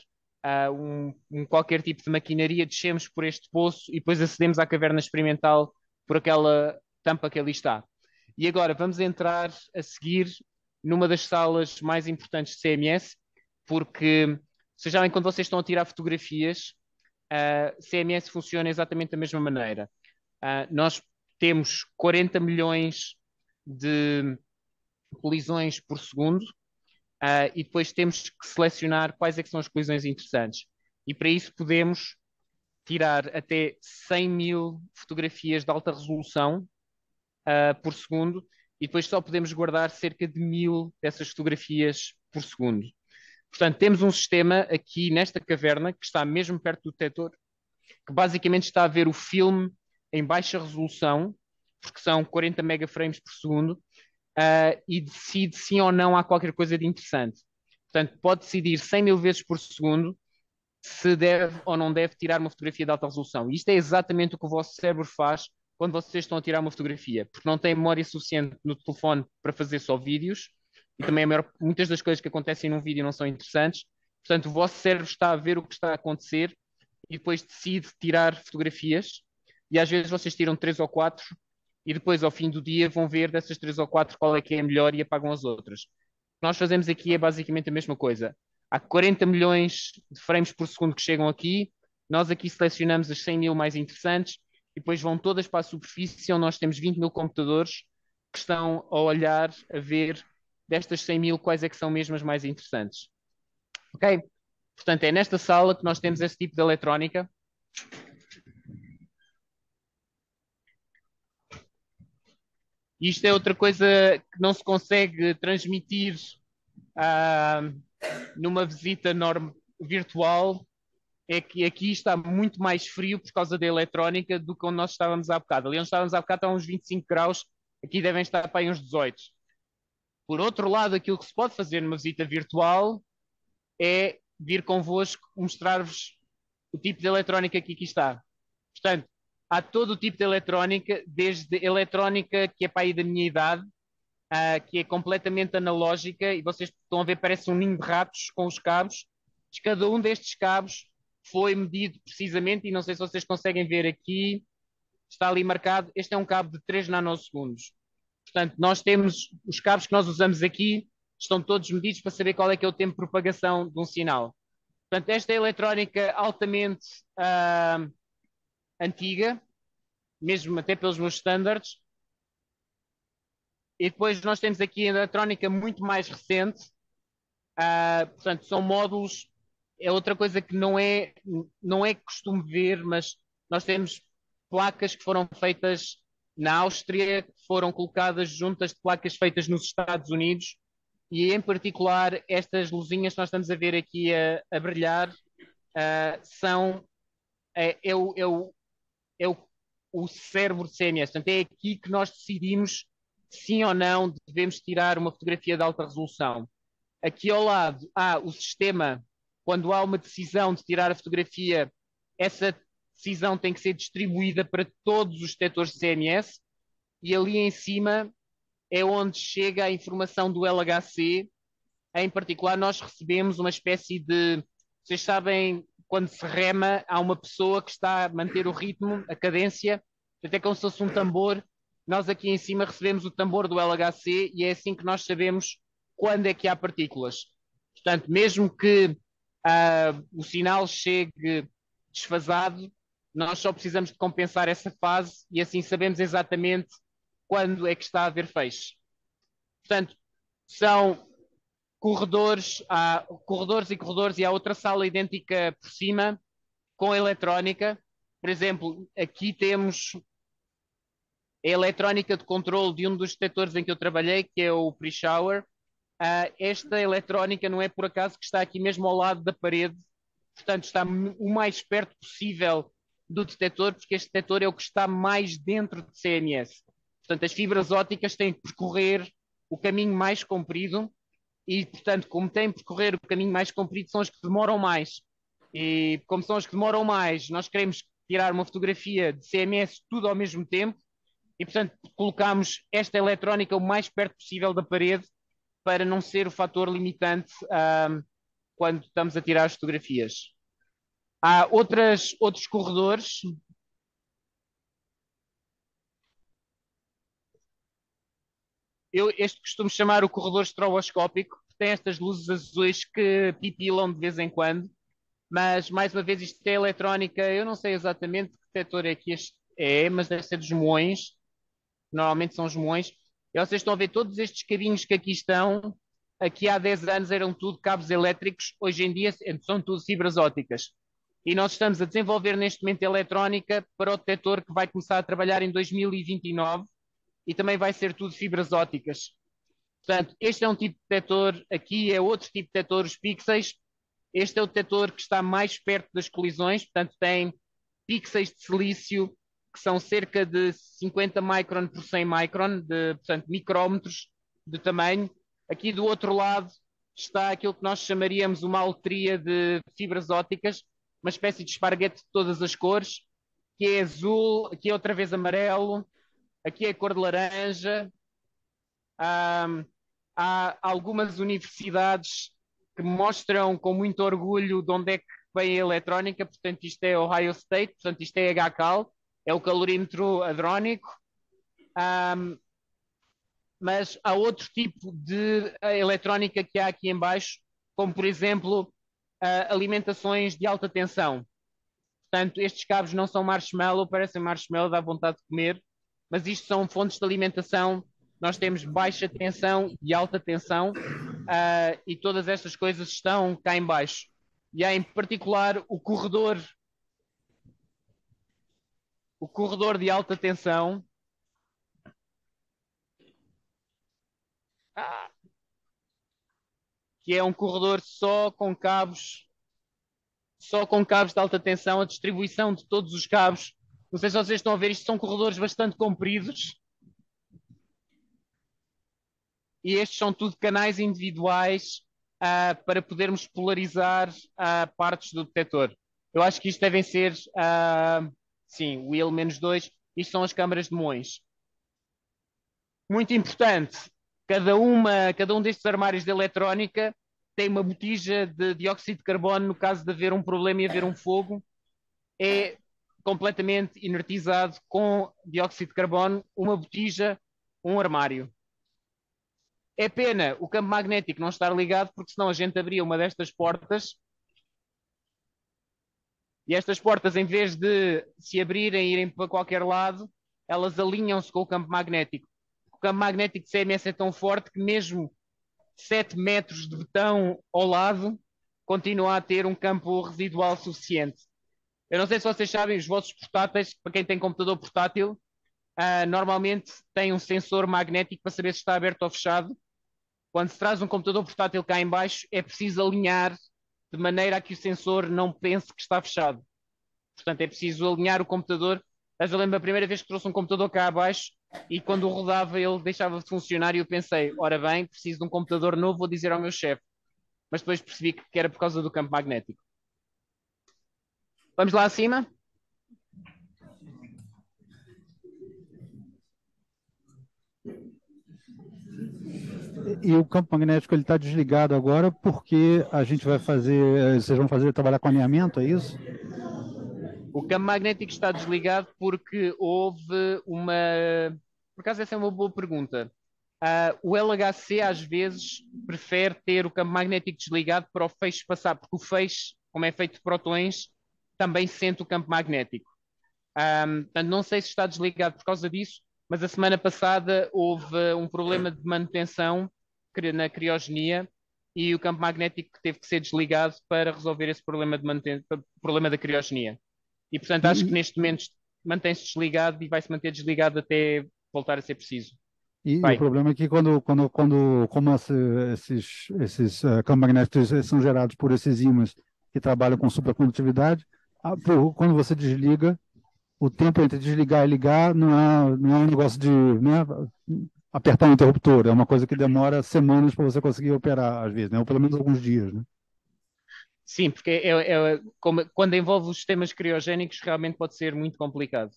Uh, um, um qualquer tipo de maquinaria, descemos por este poço e depois acedemos à caverna experimental por aquela tampa que ali está. E agora vamos entrar a seguir numa das salas mais importantes de C M S, porque vocês já, enquanto vocês estão a tirar fotografias, uh, C M S funciona exatamente da mesma maneira. Uh, nós temos quarenta milhões de colisões por segundo. Uh, e depois temos que selecionar quais é que são as colisões interessantes. E para isso podemos tirar até cem mil fotografias de alta resolução uh, por segundo e depois só podemos guardar cerca de mil dessas fotografias por segundo. Portanto, temos um sistema aqui nesta caverna, que está mesmo perto do detector, que basicamente está a ver o filme em baixa resolução, porque são quarenta megaframes por segundo, Uh, e decide sim ou não há qualquer coisa de interessante. Portanto, pode decidir cem mil vezes por segundo se deve ou não deve tirar uma fotografia de alta resolução. E isto é exatamente o que o vosso cérebro faz quando vocês estão a tirar uma fotografia, porque não tem memória suficiente no telefone para fazer só vídeos, e também a maior, muitas das coisas que acontecem num vídeo não são interessantes. Portanto, o vosso cérebro está a ver o que está a acontecer e depois decide tirar fotografias, e às vezes vocês tiram três ou quatro, e depois ao fim do dia vão ver dessas três ou quatro qual é que é a melhor e apagam as outras. O que nós fazemos aqui é basicamente a mesma coisa. Há quarenta milhões de frames por segundo que chegam aqui, nós aqui selecionamos as cem mil mais interessantes e depois vão todas para a superfície onde nós temos vinte mil computadores que estão a olhar, a ver destas cem mil quais é que são mesmo as mais interessantes. Ok? Portanto, é nesta sala que nós temos esse tipo de eletrónica, Isto é outra coisa que não se consegue transmitir ah, numa visita normal, virtual, é que aqui está muito mais frio por causa da eletrónica do que onde nós estávamos há bocado. Ali onde estávamos há bocado está uns vinte e cinco graus, aqui devem estar para aí uns dezoito. Por outro lado, aquilo que se pode fazer numa visita virtual é vir convosco, mostrar-vos o tipo de eletrónica que aqui está. Portanto, há todo o tipo de eletrónica, desde eletrónica que é para aí da minha idade, uh, que é completamente analógica, e vocês estão a ver, parece um ninho de ratos com os cabos. Cada um destes cabos foi medido precisamente, e não sei se vocês conseguem ver aqui, está ali marcado, este é um cabo de três nanosegundos. Portanto, nós temos, os cabos que nós usamos aqui, estão todos medidos para saber qual é que é o tempo de propagação de um sinal. Portanto, esta é eletrónica altamente uh, antiga, mesmo até pelos meus standards. E depois nós temos aqui a eletrónica muito mais recente, uh, portanto, são módulos, é outra coisa que não é, não é costume ver, mas nós temos placas que foram feitas na Áustria, que foram colocadas juntas de placas feitas nos Estados Unidos, e em particular estas luzinhas que nós estamos a ver aqui a, a brilhar uh, são é, é, o, é, o, é o, o cérebro de C M S. Portanto, é aqui que nós decidimos sim ou não devemos tirar uma fotografia de alta resolução. Aqui ao lado há o sistema, quando há uma decisão de tirar a fotografia, essa decisão tem que ser distribuída para todos os detectores de C M S, e ali em cima é onde chega a informação do L H C. Em particular, nós recebemos uma espécie de... Vocês sabem, quando se rema, há uma pessoa que está a manter o ritmo, a cadência, até como se fosse um tambor. Nós aqui em cima recebemos o tambor do L H C, e é assim que nós sabemos quando é que há partículas. Portanto, mesmo que uh, o sinal chegue desfasado, nós só precisamos de compensar essa fase, e assim sabemos exatamente quando é que está a haver feixe. Portanto, são corredores, há corredores e corredores, e há outra sala idêntica por cima, com eletrónica. Por exemplo, aqui temos a eletrónica de controle de um dos detectores em que eu trabalhei, que é o pre-shower. Uh, esta eletrónica não é por acaso que está aqui mesmo ao lado da parede, portanto está o mais perto possível do detector, porque este detector é o que está mais dentro de C M S. Portanto, as fibras ópticas têm que percorrer o caminho mais comprido e, portanto, como têm que percorrer o caminho mais comprido, são as que demoram mais. E como são as que demoram mais, nós queremos tirar uma fotografia de C M S tudo ao mesmo tempo e, portanto, colocamos esta eletrónica o mais perto possível da parede para não ser o fator limitante um, quando estamos a tirar as fotografias. Há outras, outros corredores... Eu este costumo chamar o corredor estroboscópico, que tem estas luzes azuis que pipilam de vez em quando, mas, mais uma vez, isto é eletrónica, eu não sei exatamente que detector é que este é, mas deve ser dos muões, normalmente são os muões, e vocês estão a ver todos estes cabinhos que aqui estão, aqui há dez anos eram tudo cabos elétricos, hoje em dia são tudo fibras ópticas, e nós estamos a desenvolver neste momento eletrónica para o detector que vai começar a trabalhar em dois mil e vinte e nove, e também vai ser tudo fibras ópticas. Portanto, este é um tipo de detector, aqui é outro tipo de detector, os pixels. Este é o detector que está mais perto das colisões, portanto tem pixels de silício que são cerca de cinquenta micron por cem micron, de, portanto micrómetros de tamanho. Aqui do outro lado está aquilo que nós chamaríamos uma altria de fibras ópticas, uma espécie de esparguete de todas as cores, que é azul, aqui é outra vez amarelo, aqui é a cor de laranja. Um, há algumas universidades que mostram com muito orgulho de onde é que vem a eletrónica, portanto isto é Ohio State, portanto isto é H-Cal, é o calorímetro hadrónico. Um, mas há outro tipo de eletrónica que há aqui em baixo, como por exemplo uh, alimentações de alta tensão. Portanto, estes cabos não são marshmallow, parecem marshmallow, dá vontade de comer, mas isto são fontes de alimentação. Nós temos baixa tensão e alta tensão, uh, e todas estas coisas estão cá em baixo. E há em particular o corredor, o corredor de alta tensão, que é um corredor só com cabos, só com cabos de alta tensão, a distribuição de todos os cabos. Não sei se vocês estão a ver, isto são corredores bastante compridos. E estes são tudo canais individuais uh, para podermos polarizar uh, partes do detector. Eu acho que isto devem ser, uh, sim, o I L dois, isto são as câmaras de Moins. Muito importante, cada, uma, cada um destes armários de eletrónica tem uma botija de dióxido de carbono, no caso de haver um problema e haver um fogo, é completamente inertizado com dióxido de carbono, uma botija, um armário. É pena o campo magnético não estar ligado, porque senão a gente abria uma destas portas e estas portas, em vez de se abrirem e irem para qualquer lado, elas alinham-se com o campo magnético. O campo magnético de C M S é tão forte que mesmo sete metros de betão ao lado continua a ter um campo residual suficiente. Eu não sei se vocês sabem, os vossos portáteis, para quem tem computador portátil, uh, normalmente tem um sensor magnético para saber se está aberto ou fechado. Quando se traz um computador portátil cá em baixo, é preciso alinhar de maneira a que o sensor não pense que está fechado. Portanto, é preciso alinhar o computador. Eu lembro a primeira vez que trouxe um computador cá abaixo e quando o rodava ele deixava de funcionar e eu pensei, ora bem, preciso de um computador novo, vou dizer ao meu chefe. Mas depois percebi que era por causa do campo magnético. Vamos lá acima? E o campo magnético ele está desligado agora porque a gente vai fazer, vocês vão fazer trabalhar com alinhamento, é isso? O campo magnético está desligado porque houve uma... Por acaso essa é uma boa pergunta. Uh, o L H C às vezes prefere ter o campo magnético desligado para o feixe passar, porque o feixe, como é feito de protões, também sente o campo magnético. Um, portanto, não sei se está desligado por causa disso, mas a semana passada houve um problema de manutenção na criogenia e o campo magnético teve que ser desligado para resolver esse problema, de manuten... problema da criogenia. E, portanto, acho que neste momento mantém-se desligado e vai-se manter desligado até voltar a ser preciso. E, e o problema é que quando, quando, quando como esses, esses uh, campos magnéticos são gerados por esses ímãs que trabalham com supercondutividade, a, por, quando você desliga, o tempo entre desligar e ligar não é, não é um negócio de né, apertar um interruptor, é uma coisa que demora semanas para você conseguir operar, às vezes, né, ou pelo menos alguns dias, né? Sim, porque é, é, como, quando envolve os sistemas criogénicos realmente pode ser muito complicado.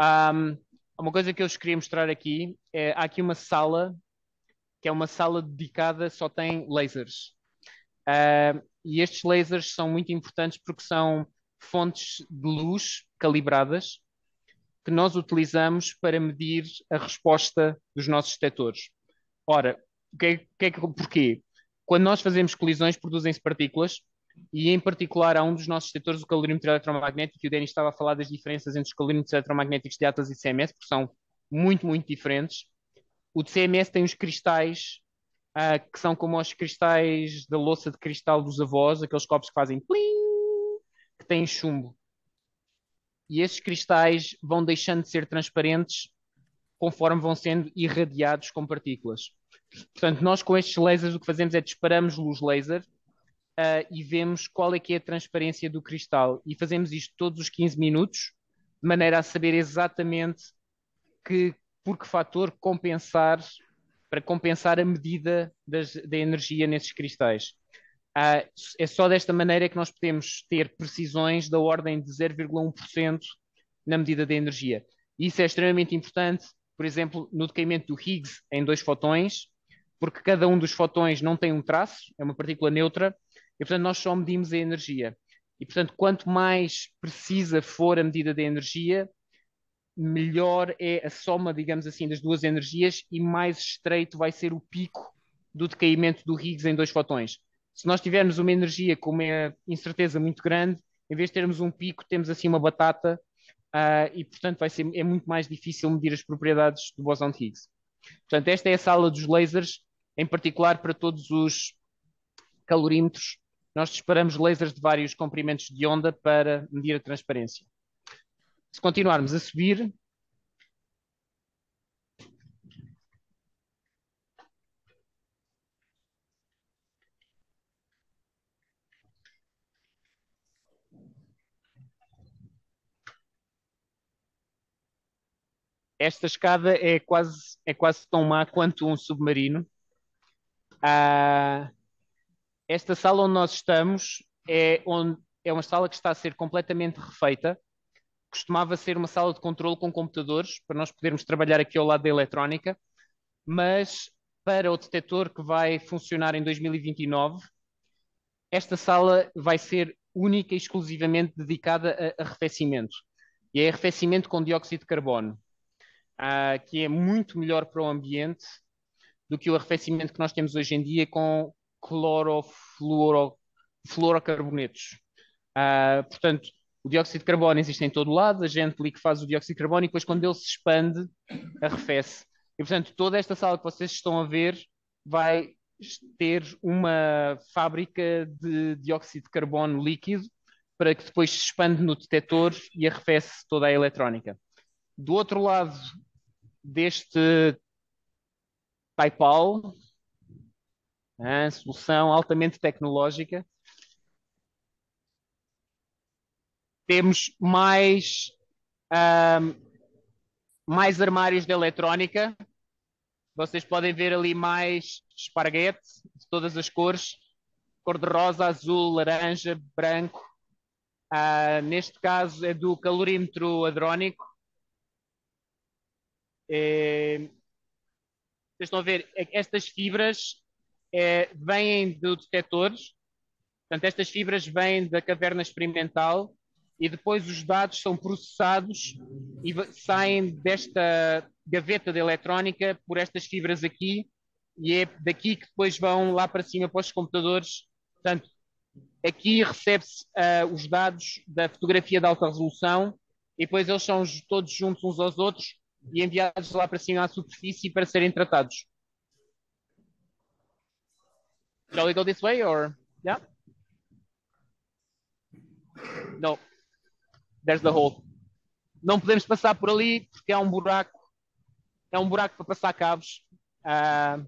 Um, uma coisa que eu vos queria mostrar aqui, é, há aqui uma sala, que é uma sala dedicada, só tem lasers. Uh, e estes lasers são muito importantes porque são fontes de luz calibradas que nós utilizamos para medir a resposta dos nossos detectores. Ora, que, que, porquê? Quando nós fazemos colisões, produzem-se partículas e, em particular, há um dos nossos detectores, o calorímetro eletromagnético, e o Denis estava a falar das diferenças entre os calorímetros eletromagnéticos de Atlas e C M S, porque são muito, muito diferentes. O de C M S tem os cristais, uh, que são como os cristais da louça de cristal dos avós, aqueles copos que fazem plim, que têm chumbo. E esses cristais vão deixando de ser transparentes conforme vão sendo irradiados com partículas. Portanto, nós com estes lasers o que fazemos é disparamos luz laser uh, e vemos qual é que é a transparência do cristal. E fazemos isto todos os quinze minutos, de maneira a saber exatamente que, por que fator compensar, para compensar a medida das, da energia nesses cristais. Uh, é só desta maneira que nós podemos ter precisões da ordem de zero vírgula um por cento na medida da energia. Isso é extremamente importante, por exemplo, no decaimento do Higgs em dois fotões, porque cada um dos fotões não tem um traço, é uma partícula neutra, e portanto nós só medimos a energia. E portanto, quanto mais precisa for a medida da energia, melhor é a soma, digamos assim, das duas energias e mais estreito vai ser o pico do decaimento do Higgs em dois fotões. Se nós tivermos uma energia com uma incerteza muito grande, em vez de termos um pico, temos assim uma batata, uh, e portanto vai ser, é muito mais difícil medir as propriedades do bóson de Higgs. Portanto, esta é a sala dos lasers, em particular para todos os calorímetros. Nós disparamos lasers de vários comprimentos de onda para medir a transparência. Se continuarmos a subir... Esta escada é quase, é quase tão má quanto um submarino. Ah, esta sala onde nós estamos é, onde, é uma sala que está a ser completamente refeita. Costumava ser uma sala de controle com computadores, para nós podermos trabalhar aqui ao lado da eletrónica, mas para o detector que vai funcionar em dois mil e vinte e nove, esta sala vai ser única e exclusivamente dedicada a arrefecimento. E é arrefecimento com dióxido de carbono, ah, que é muito melhor para o ambiente do que o arrefecimento que nós temos hoje em dia com clorofluorocarbonetos. Ah, portanto, o dióxido de carbono existe em todo lado, a gente ali que faz o dióxido de carbono e depois quando ele se expande, arrefece. E portanto, toda esta sala que vocês estão a ver vai ter uma fábrica de dióxido de carbono líquido para que depois se expande no detector e arrefece toda a eletrónica. Do outro lado deste paipal, a solução altamente tecnológica, temos mais, um, mais armários de eletrónica. Vocês podem ver ali mais esparguete de todas as cores, cor de rosa, azul, laranja, branco. Uh, neste caso é do calorímetro hadrónico. É, vocês estão a ver, estas fibras é, vêm do detector. Portanto, estas fibras vêm da caverna experimental. E depois os dados são processados e saem desta gaveta de eletrónica por estas fibras aqui, e é daqui que depois vão lá para cima para os computadores. Portanto, aqui recebe-se uh, os dados da fotografia de alta resolução e depois eles são todos juntos uns aos outros e enviados lá para cima à superfície para serem tratados. Shall we go this way or... Yeah? No. There's the hole. Não podemos passar por ali porque é um buraco, é um buraco para passar cabos. Uh...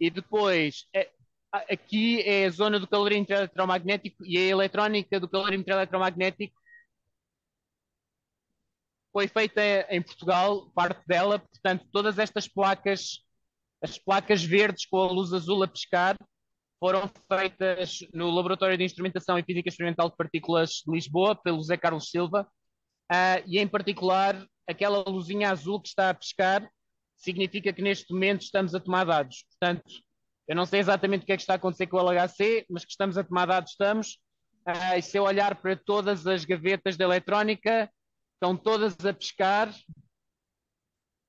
E depois, é, aqui é a zona do calorímetro eletromagnético e a eletrónica do calorímetro eletromagnético foi feita em Portugal, parte dela, portanto todas estas placas, as placas verdes com a luz azul a piscar, foram feitas no Laboratório de Instrumentação e Física Experimental de Partículas de Lisboa, pelo Zé Carlos Silva, uh, e em particular, aquela luzinha azul que está a piscar, significa que neste momento estamos a tomar dados. Portanto, eu não sei exatamente o que é que está a acontecer com o L H C, mas que estamos a tomar dados, estamos. Uh, e se eu olhar para todas as gavetas da eletrónica, estão todas a piscar.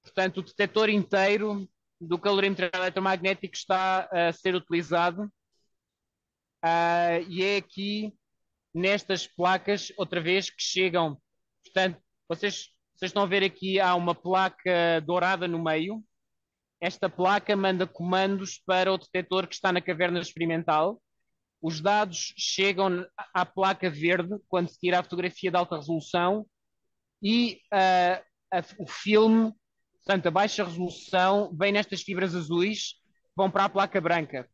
Portanto, o detector inteiro do calorímetro eletromagnético está a ser utilizado. Uh, e é aqui, nestas placas, outra vez, que chegam. Portanto, vocês, vocês estão a ver aqui, há uma placa dourada no meio. Esta placa manda comandos para o detector que está na caverna experimental. Os dados chegam à placa verde, quando se tira a fotografia de alta resolução. E uh, a, o filme, portanto, a baixa resolução, vem nestas fibras azuis, vão para a placa branca.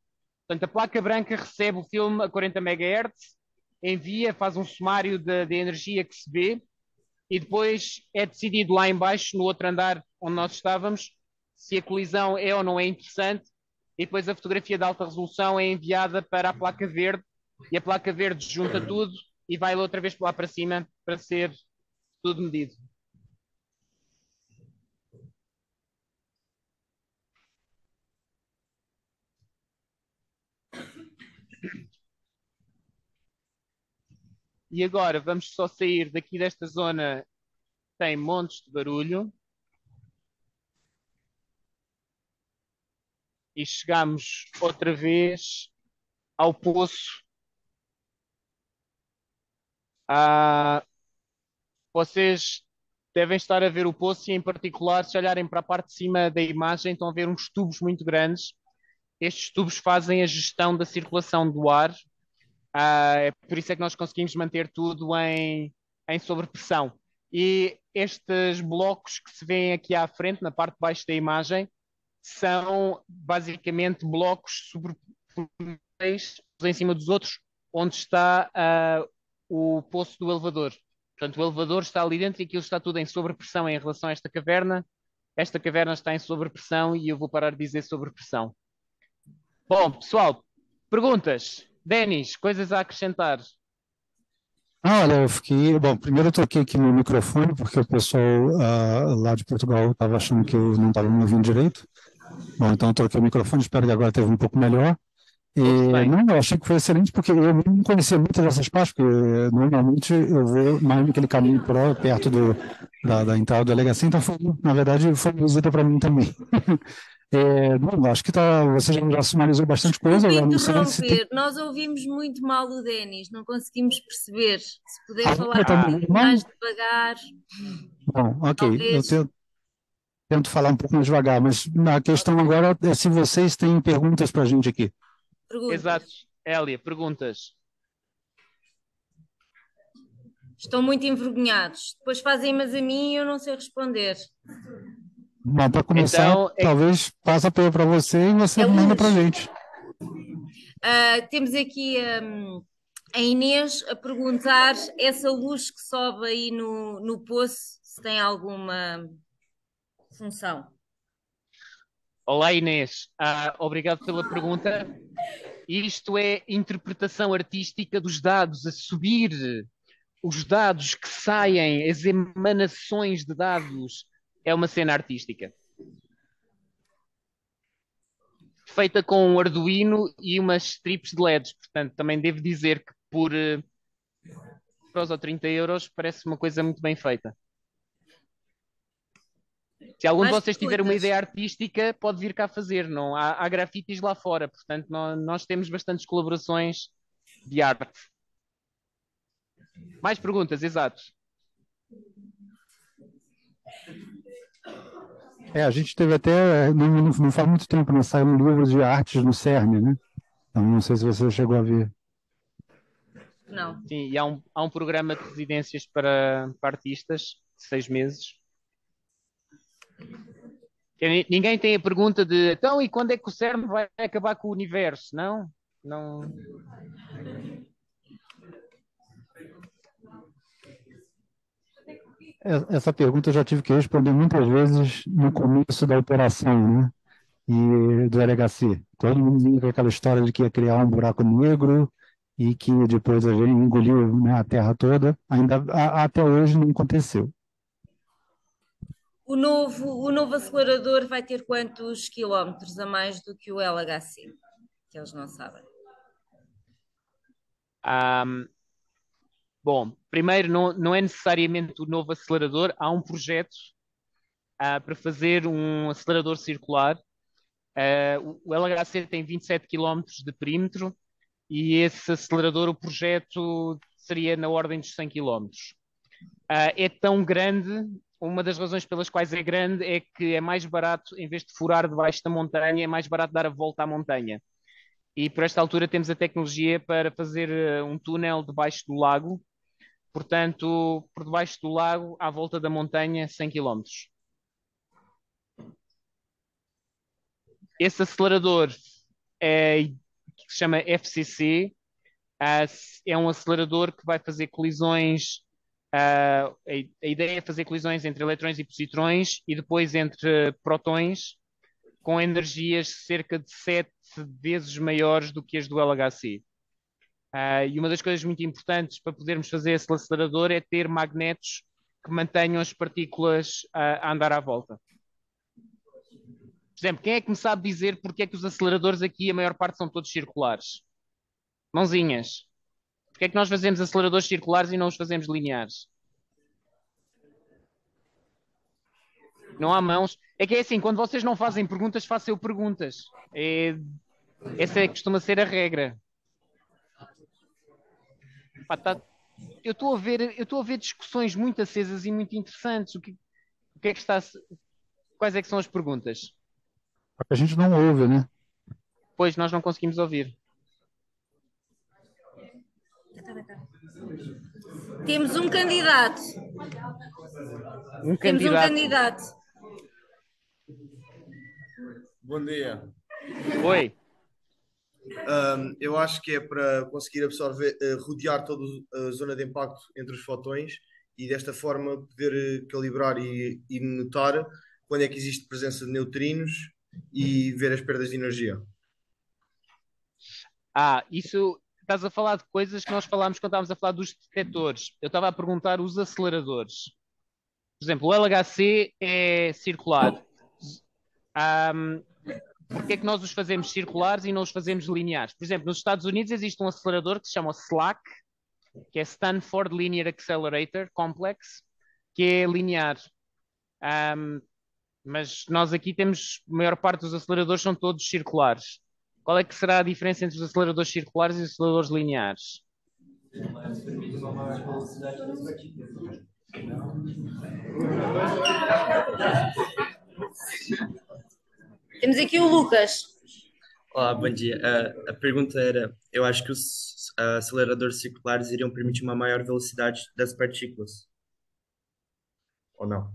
Portanto, a placa branca recebe o filme a quarenta megahertz, envia, faz um sumário da energia que se vê e depois é decidido lá em baixo, no outro andar onde nós estávamos, se a colisão é ou não é interessante e depois a fotografia de alta resolução é enviada para a placa verde e a placa verde junta tudo e vai outra vez lá para cima para ser tudo medido. E agora vamos só sair daqui desta zona que tem montes de barulho. E chegamos outra vez ao poço. Ah, vocês devem estar a ver o poço e em particular se olharem para a parte de cima da imagem estão a ver uns tubos muito grandes. Estes tubos fazem a gestão da circulação do ar. Ah, é por isso é que nós conseguimos manter tudo em, em sobrepressão. E estes blocos que se vêem aqui à frente, na parte de baixo da imagem, são basicamente blocos sobreposíveis uns em cima dos outros, onde está ah, o poço do elevador. Portanto, o elevador está ali dentro e aquilo está tudo em sobrepressão em relação a esta caverna. Esta caverna está em sobrepressão e eu vou parar de dizer sobrepressão. Bom, pessoal, perguntas? Denis, coisas a acrescentar? Ah, olha, eu fiquei... Bom, primeiro eu toquei aqui no microfone, porque o pessoal uh, lá de Portugal estava achando que eu não estava me ouvindo direito. Bom, então eu toquei o microfone, espero que agora esteja um pouco melhor. E, não, eu achei que foi excelente, porque eu não conhecia muitas dessas partes, porque normalmente eu vou mais naquele caminho por lá, perto do, da, da entrada do L H C, então foi, na verdade foi uma visita para mim também. É, bom, acho que tá, você já, já sinalizou bastante coisa. Não não se tem... Nós ouvimos muito mal o Denis, não conseguimos perceber, se puder ah, falar também, mais devagar. Bom, ok, talvez. eu tento... Tento falar um pouco mais devagar, mas a questão agora é se vocês têm perguntas para a gente aqui. Perguntas. Exato. Hélia, perguntas. Estão muito envergonhados. Depois fazem-mas a mim e eu não sei responder. Bom, para começar, então, é... talvez passe a pergunta para você e você é manda para a gente. Uh, temos aqui um, a Inês a perguntar essa luz que sobe aí no, no poço, se tem alguma... função. Olá Inês, ah, obrigado pela pergunta. Isto é interpretação artística dos dados, a subir os dados que saem, as emanações de dados, é uma cena artística. Feita com um Arduino e umas strips de L E Ds, portanto também devo dizer que por vinte ou trinta euros parece uma coisa muito bem feita. Se algum mais de vocês tiver uma ideia artística, pode vir cá fazer, não? Há, há grafites lá fora, portanto nós, nós temos bastantes colaborações de arte. Mais perguntas, exato. É, a gente teve até, não, não, não faz muito tempo, nós saímos livros de artes no CERN, né? Então não sei se você chegou a ver. Não. Sim, e há um, há um programa de residências para, para artistas, de seis meses. Ninguém tem a pergunta de então e quando é que o CERN vai acabar com o universo? Não? Não. Essa pergunta eu já tive que responder muitas vezes no começo da operação, né? E do L H C. Todo mundo vinha com aquela história de que ia criar um buraco negro e que depois a gente engoliu, né, a Terra toda. Ainda a, até hoje não aconteceu. O novo, o novo acelerador vai ter quantos quilómetros a mais do que o L H C? Que eles não sabem. Um, bom, primeiro não, não é necessariamente o novo acelerador. Há um projeto uh, para fazer um acelerador circular. Uh, o L H C tem vinte e sete quilómetros de perímetro e esse acelerador, o projeto, seria na ordem dos cem quilómetros. Uh, é tão grande... Uma das razões pelas quais é grande é que é mais barato, em vez de furar debaixo da montanha, é mais barato dar a volta à montanha. E por esta altura temos a tecnologia para fazer um túnel debaixo do lago. Portanto, por debaixo do lago, à volta da montanha, cem quilómetros. Esse acelerador é, que se chama F C C, é um acelerador que vai fazer colisões... Uh, a, a ideia é fazer colisões entre eletrões e positrões e depois entre protões com energias cerca de sete vezes maiores do que as do L H C. Uh, e uma das coisas muito importantes para podermos fazer esse acelerador é ter magnetos que mantenham as partículas uh, a andar à volta. Por exemplo, quem é que me sabe dizer porque é que os aceleradores aqui, a maior parte, são todos circulares? Mãozinhas. Porque é que nós fazemos aceleradores circulares e não os fazemos lineares? Não há mãos. É que é assim, quando vocês não fazem perguntas, faço eu perguntas. É... Essa é, costuma ser a regra. Pá, tá... Eu estou a ver, eu estou a ver discussões muito acesas e muito interessantes. O que, o que é que está... Quais é que são as perguntas? A gente não ouve, né? Pois, nós não conseguimos ouvir. Temos um candidato. Um Temos candidato. um candidato. Bom dia. Oi. Um, eu acho que é para conseguir absorver, rodear toda a zona de impacto entre os fotões e desta forma poder calibrar e, e notar quando é que existe presença de neutrinos e ver as perdas de energia. Ah, isso... Estás a falar de coisas que nós falámos quando estávamos a falar dos detectores. Eu estava a perguntar os aceleradores. Por exemplo, o L H C é circular. Um, Porquê é que nós os fazemos circulares e não os fazemos lineares? Por exemplo, nos Estados Unidos existe um acelerador que se chama SLAC, que é Stanford Linear Accelerator Complex, que é linear. Um, mas nós aqui temos, a maior parte dos aceleradores são todos circulares. Qual é que será a diferença entre os aceleradores circulares e os aceleradores lineares? Temos aqui o Lucas. Olá, bom dia. Uh, a pergunta era, eu acho que os uh, aceleradores circulares iriam permitir uma maior velocidade das partículas. Ou não?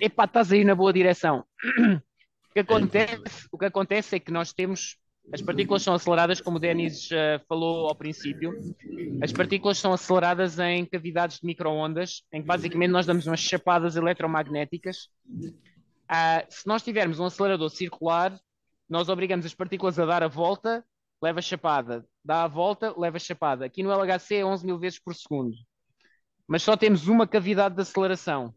Epá, estás aí na boa direção. O que acontece, o que acontece é que nós temos... As partículas são aceleradas, como o Denis uh, falou ao princípio. As partículas são aceleradas em cavidades de micro-ondas, em que basicamente nós damos umas chapadas eletromagnéticas. Uh, se nós tivermos um acelerador circular, nós obrigamos as partículas a dar a volta, leva a chapada. Dá a volta, leva a chapada. Aqui no L H C é onze mil vezes por segundo. Mas só temos uma cavidade de aceleração.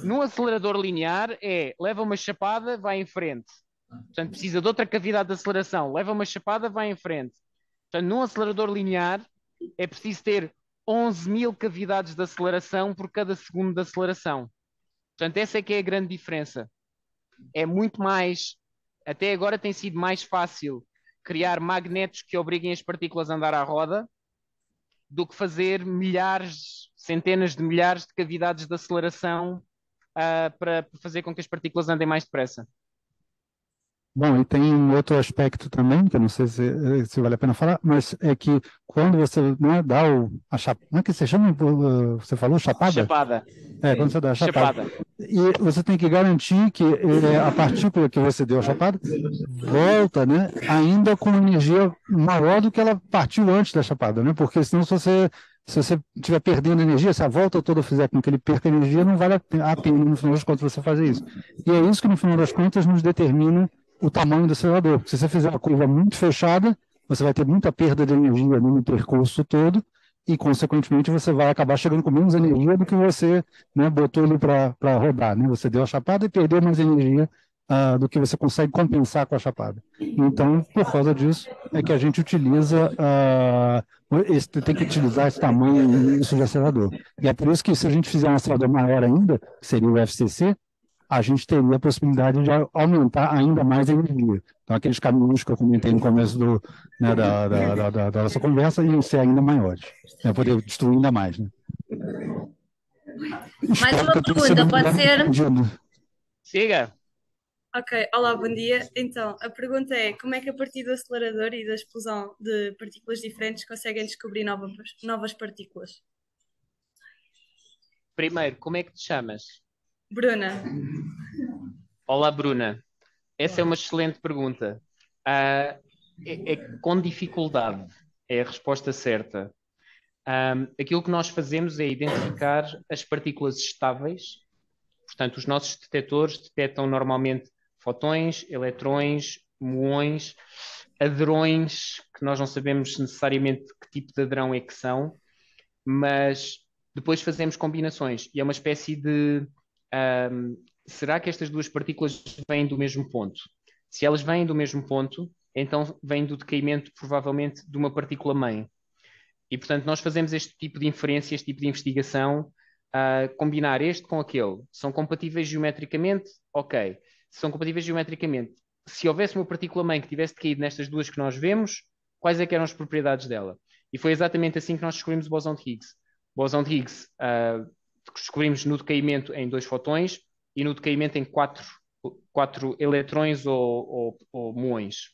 Num acelerador linear é, leva uma chapada, vai em frente. Portanto, precisa de outra cavidade de aceleração. Leva uma chapada, vai em frente. Portanto, num acelerador linear, é preciso ter onze mil cavidades de aceleração por cada segundo de aceleração. Portanto, essa é que é a grande diferença. É muito mais... Até agora tem sido mais fácil criar magnetos que obriguem as partículas a andar à roda do que fazer milhares, centenas de milhares de cavidades de aceleração uh, para fazer com que as partículas andem mais depressa. Bom, e tem um outro aspecto também, que eu não sei se, se vale a pena falar, mas é que quando você, né, dá o, a chapada, como é que você chama, você falou chapada? Chapada. É, quando você dá a chapada. chapada. E você tem que garantir que a partícula que você deu a chapada volta, né, ainda com energia maior do que ela partiu antes da chapada, né? Porque senão se você... Se você estiver perdendo energia, se a volta toda fizer com que ele perca energia, não vale a pena, no final das contas, você fazer isso. E é isso que, no final das contas, nos determina o tamanho do acelerador. Se você fizer uma curva muito fechada, você vai ter muita perda de energia no percurso todo e, consequentemente, você vai acabar chegando com menos energia do que você, né, botou ele para rodar. Né? Você deu a chapada e perdeu mais energia uh, do que você consegue compensar com a chapada. Então, por causa disso, é que a gente utiliza... Uh, Esse, tem que utilizar esse tamanho isso de acelerador. E é por isso que se a gente fizer um acelerador maior ainda, que seria o F C C, a gente teria a possibilidade de aumentar ainda mais a energia. Então aqueles caminhos que eu comentei no começo do, né, da, da, da, da, da nossa conversa iam ser ainda maiores, né, poder destruir ainda mais, né? Mais uma pergunta, pode ser? Siga. Ok, olá, bom dia. Então, a pergunta é, como é que a partir do acelerador e da explosão de partículas diferentes conseguem descobrir novas, novas partículas? Primeiro, como é que te chamas? Bruna. Olá, Bruna. Essa é uma excelente pergunta. Uh, é, é com dificuldade, é a resposta certa. Um, aquilo que nós fazemos é identificar as partículas estáveis. Portanto, os nossos detectores detectam normalmente fotões, eletrões, muões, hadrões, que nós não sabemos necessariamente que tipo de hadrão é que são, mas depois fazemos combinações. E é uma espécie de... Um, será que estas duas partículas vêm do mesmo ponto? Se elas vêm do mesmo ponto, então vêm do decaimento, provavelmente, de uma partícula-mãe. E, portanto, nós fazemos este tipo de inferência, este tipo de investigação, uh, combinar este com aquele. São compatíveis geometricamente? Ok. São compatíveis geometricamente. Se houvesse uma partícula-mãe que tivesse decaído nestas duas que nós vemos, quais é que eram as propriedades dela? E foi exatamente assim que nós descobrimos o bóson de Higgs. O bóson de Higgs uh, descobrimos no decaimento em dois fotões e no decaimento em quatro, quatro eletrões ou, ou, ou muões.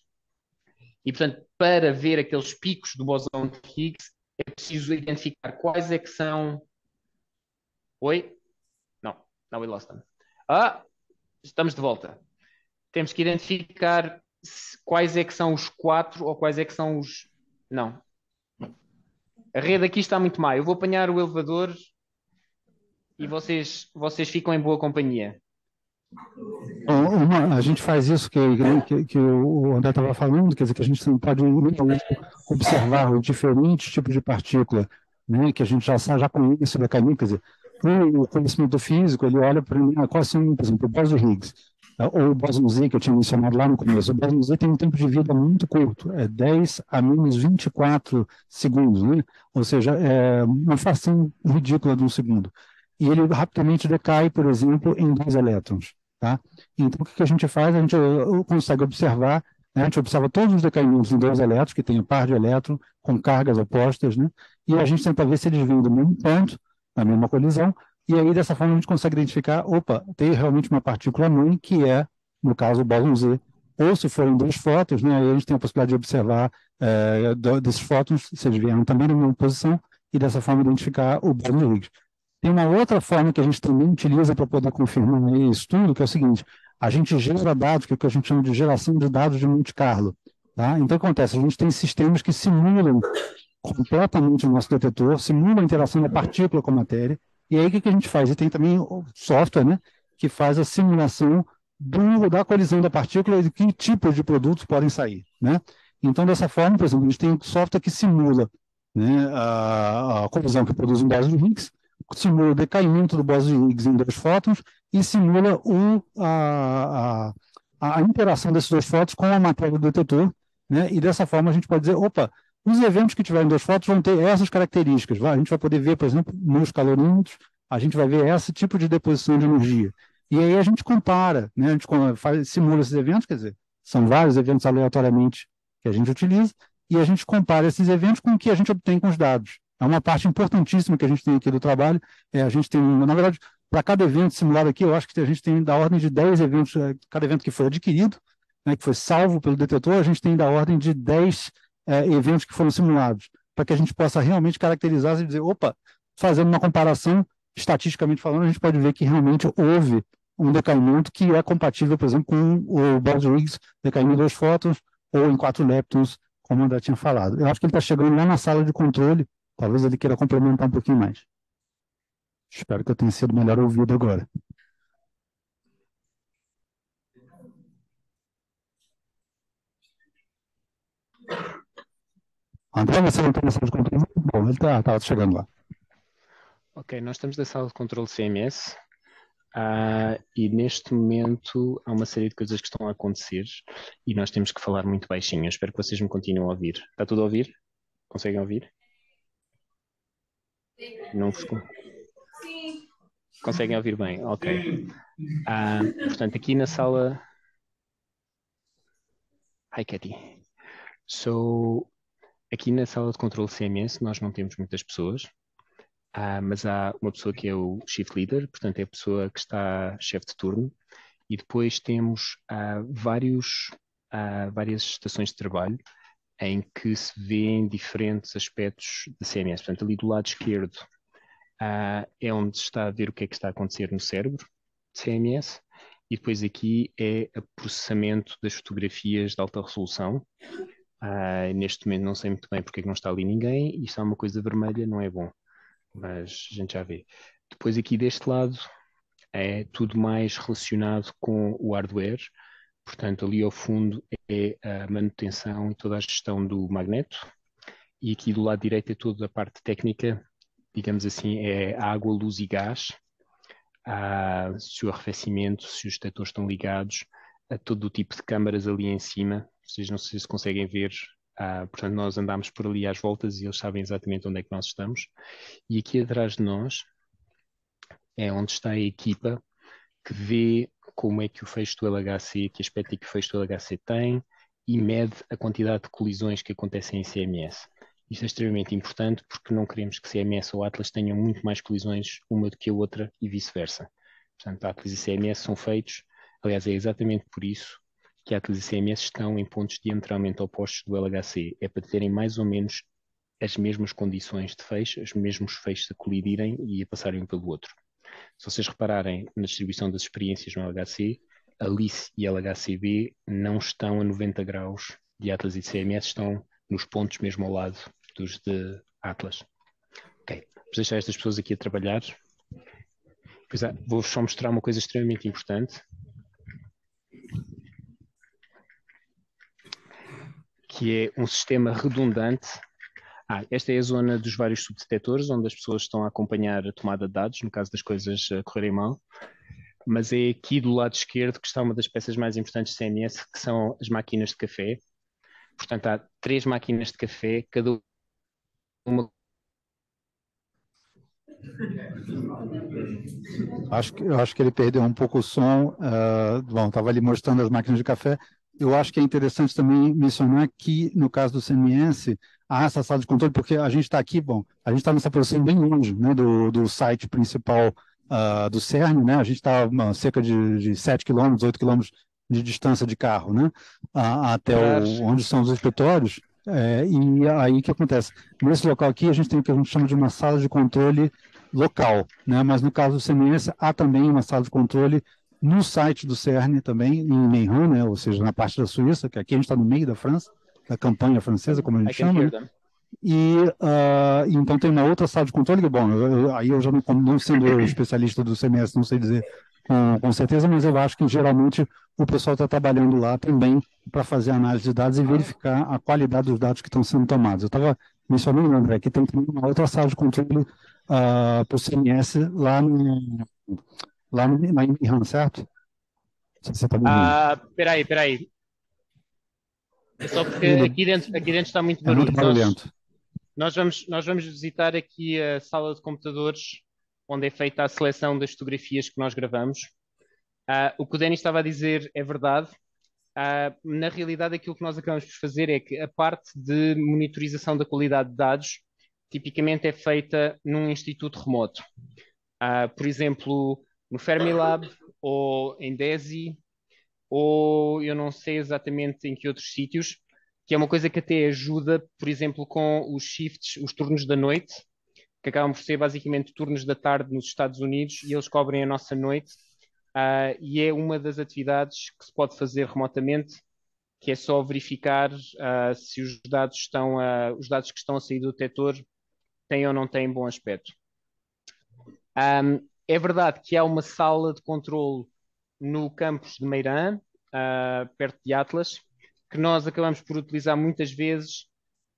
E, portanto, para ver aqueles picos do bóson de Higgs, é preciso identificar quais é que são... Oi? Não, não, we lost them. Ah! Estamos de volta. Temos que identificar quais é que são os quatro ou quais é que são os... Não. a rede aqui está muito má. Eu vou apanhar o elevador e vocês, vocês ficam em boa companhia. A gente faz isso que, que, que o André estava falando, quer dizer, que a gente pode observar os diferentes tipos de partícula, né, que a gente já, já conhece da caminho, quer dizer, o conhecimento físico, ele olha para qual assim, por exemplo, o bóson de Higgs, ou o bóson Z que eu tinha mencionado lá no começo. O bóson Z tem um tempo de vida muito curto, é dez a menos vinte e quatro segundos, né? Ou seja, é uma fração ridícula de um segundo. E ele rapidamente decai, por exemplo, em dois elétrons. Tá? Então, o que a gente faz? A gente consegue observar, né? A gente observa todos os decaimentos em dois elétrons, que tem um par de elétrons com cargas opostas, né? E a gente tenta ver se eles vêm do mesmo ponto, na mesma colisão, e aí dessa forma a gente consegue identificar, opa, tem realmente uma partícula-mãe, que é, no caso, o bóson Z. Ou se forem dois fótons, né? Aí a gente tem a possibilidade de observar é, desses fótons, se eles vieram também na mesma posição, e dessa forma identificar o bóson Higgs. Tem uma outra forma que a gente também utiliza para poder confirmar isso tudo, que é o seguinte: a gente gera dados, que é o que a gente chama de geração de dados de Monte Carlo. Tá? Então, o que acontece? A gente tem sistemas que simulam completamente o nosso detetor, simulam a interação da partícula com a matéria, e aí o que a gente faz? E tem também o software, né, que faz a simulação do, da colisão da partícula e de que tipo de produtos podem sair. Né? Então, dessa forma, por exemplo, a gente tem software que simula, né, a, a colisão que produz um bóson de Higgs, simula o decaimento do bóson de Higgs em dois fótons e simula o, a, a, a interação desses dois fótons com a matéria do detetor, né? E dessa forma a gente pode dizer, opa, os eventos que tiverem dois fótons vão ter essas características. A gente vai poder ver, por exemplo, nos calorímetros, a gente vai ver esse tipo de deposição de energia. E aí a gente compara, né? A gente faz, simula esses eventos, quer dizer, são vários eventos aleatoriamente que a gente utiliza, e a gente compara esses eventos com o que a gente obtém com os dados. É uma parte importantíssima que a gente tem aqui do trabalho. É, a gente tem, na verdade, para cada evento simulado aqui, eu acho que a gente tem da ordem de dez eventos, cada evento que foi adquirido, né, que foi salvo pelo detetor, a gente tem da ordem de dez é, eventos que foram simulados, para que a gente possa realmente caracterizar e dizer, opa, fazendo uma comparação, estatisticamente falando, a gente pode ver que realmente houve um decaimento que é compatível, por exemplo, com o bóson de Higgs, decaindo em dois fótons ou em quatro leptons, como o André tinha falado. Eu acho que ele está chegando lá na sala de controle. Talvez ele queira complementar um pouquinho mais. Espero que eu tenha sido melhor ouvido agora. André, você não tem na sala de controle? Bom, ele estava chegando lá. Ok, nós estamos na sala de controle C M S uh, e neste momento há uma série de coisas que estão a acontecer e nós temos que falar muito baixinho. Eu espero que vocês me continuem a ouvir. Está tudo a ouvir? Conseguem ouvir? Não vos... Sim. Conseguem ouvir bem? Ok. Ah, portanto, aqui na sala... Hi, Katy. So, aqui na sala de controle C M S nós não temos muitas pessoas, ah, mas há uma pessoa que é o Shift Leader, portanto é a pessoa que está chefe de turno, e depois temos ah, vários, ah, várias estações de trabalho em que se vêem diferentes aspectos de C M S. Portanto, ali do lado esquerdo ah, é onde se está a ver o que é que está a acontecer no cérebro de C M S, e depois aqui é o processamento das fotografias de alta resolução. Ah, neste momento não sei muito bem porque é que não está ali ninguém, e está uma coisa vermelha, não é bom, mas a gente já vê. Depois aqui deste lado é tudo mais relacionado com o hardware. Portanto, ali ao fundo é a manutenção e toda a gestão do magneto. E aqui do lado direito é toda a parte técnica, digamos assim, é água, luz e gás. Ah, se o arrefecimento, se os detectores estão ligados, a todo o tipo de câmaras ali em cima. Vocês não sei se conseguem ver. Ah, portanto, nós andámos por ali às voltas e eles sabem exatamente onde é que nós estamos. E aqui atrás de nós é onde está a equipa que vê como é que o fecho do L H C, que aspecto é que o fecho do L H C tem, e mede a quantidade de colisões que acontecem em C M S. Isto é extremamente importante porque não queremos que C M S ou Atlas tenham muito mais colisões uma do que a outra e vice-versa. Portanto, Atlas e C M S são feitos, aliás, é exatamente por isso que Atlas e C M S estão em pontos diametralmente opostos do L H C, é para terem mais ou menos as mesmas condições de fecho, os mesmos fechos a colidirem e a passarem um pelo outro. Se vocês repararem na distribuição das experiências no L H C, ALICE e L H C B não estão a noventa graus de Atlas e de C M S, estão nos pontos mesmo ao lado dos de Atlas. Ok, vamos deixar estas pessoas aqui a trabalhar. Pois é, vou só mostrar uma coisa extremamente importante, que é um sistema redundante. Ah, esta é a zona dos vários subdetectores, onde as pessoas estão a acompanhar a tomada de dados, no caso das coisas correrem mal. Mas é aqui do lado esquerdo que está uma das peças mais importantes do C M S, que são as máquinas de café. Portanto, há três máquinas de café, cada uma... Acho que, acho que ele perdeu um pouco o som. Uh, bom, estava ali mostrando as máquinas de café. Eu acho que é interessante também mencionar que, no caso do C M S, há essa sala de controle, porque a gente está aqui, bom, a gente está nessa posição bem longe, né, do, do site principal Uh, do CERN, né? A gente está a cerca de, de sete quilômetros, oito quilômetros de distância de carro, né? Uh, até o, onde são os escritórios, é, e aí o que acontece? Nesse local aqui a gente tem o que a gente chama de uma sala de controle local, né? Mas no caso do C M S há também uma sala de controle no site do CERN também, em Meyrin, né? Ou seja, na parte da Suíça, que aqui a gente está no meio da França, da campanha francesa, como a gente chama. E uh, então tem uma outra sala de controle que, bom, eu, eu, aí eu já não, não sendo eu especialista do C M S, não sei dizer com, com certeza, mas eu acho que geralmente o pessoal está trabalhando lá também para fazer análise de dados e verificar a qualidade dos dados que estão sendo tomados. Eu estava mencionando, André, que tem uma outra sala de controle uh, para o C M S lá, no, lá no, na Inran, certo? Você tá me ouvindo? Ah, peraí, peraí. É só porque aqui dentro, aqui dentro está muito barulho. É muito barulhento. Nós vamos, nós vamos visitar aqui a sala de computadores, onde é feita a seleção das fotografias que nós gravamos. Uh, o que o Denis estava a dizer é verdade. Uh, na realidade, aquilo que nós acabamos de fazer é que a parte de monitorização da qualidade de dados tipicamente é feita num instituto remoto. Uh, por exemplo, no Fermilab ou em DESI, ou eu não sei exatamente em que outros sítios, que é uma coisa que até ajuda, por exemplo, com os shifts, os turnos da noite, que acabam por ser basicamente turnos da tarde nos Estados Unidos, e eles cobrem a nossa noite, uh, e é uma das atividades que se pode fazer remotamente, que é só verificar uh, se os dados, estão a, os dados que estão a sair do detector têm ou não têm bom aspecto. Um, é verdade que há uma sala de controlo no campus de Meyrin, uh, perto de Atlas, que nós acabamos por utilizar muitas vezes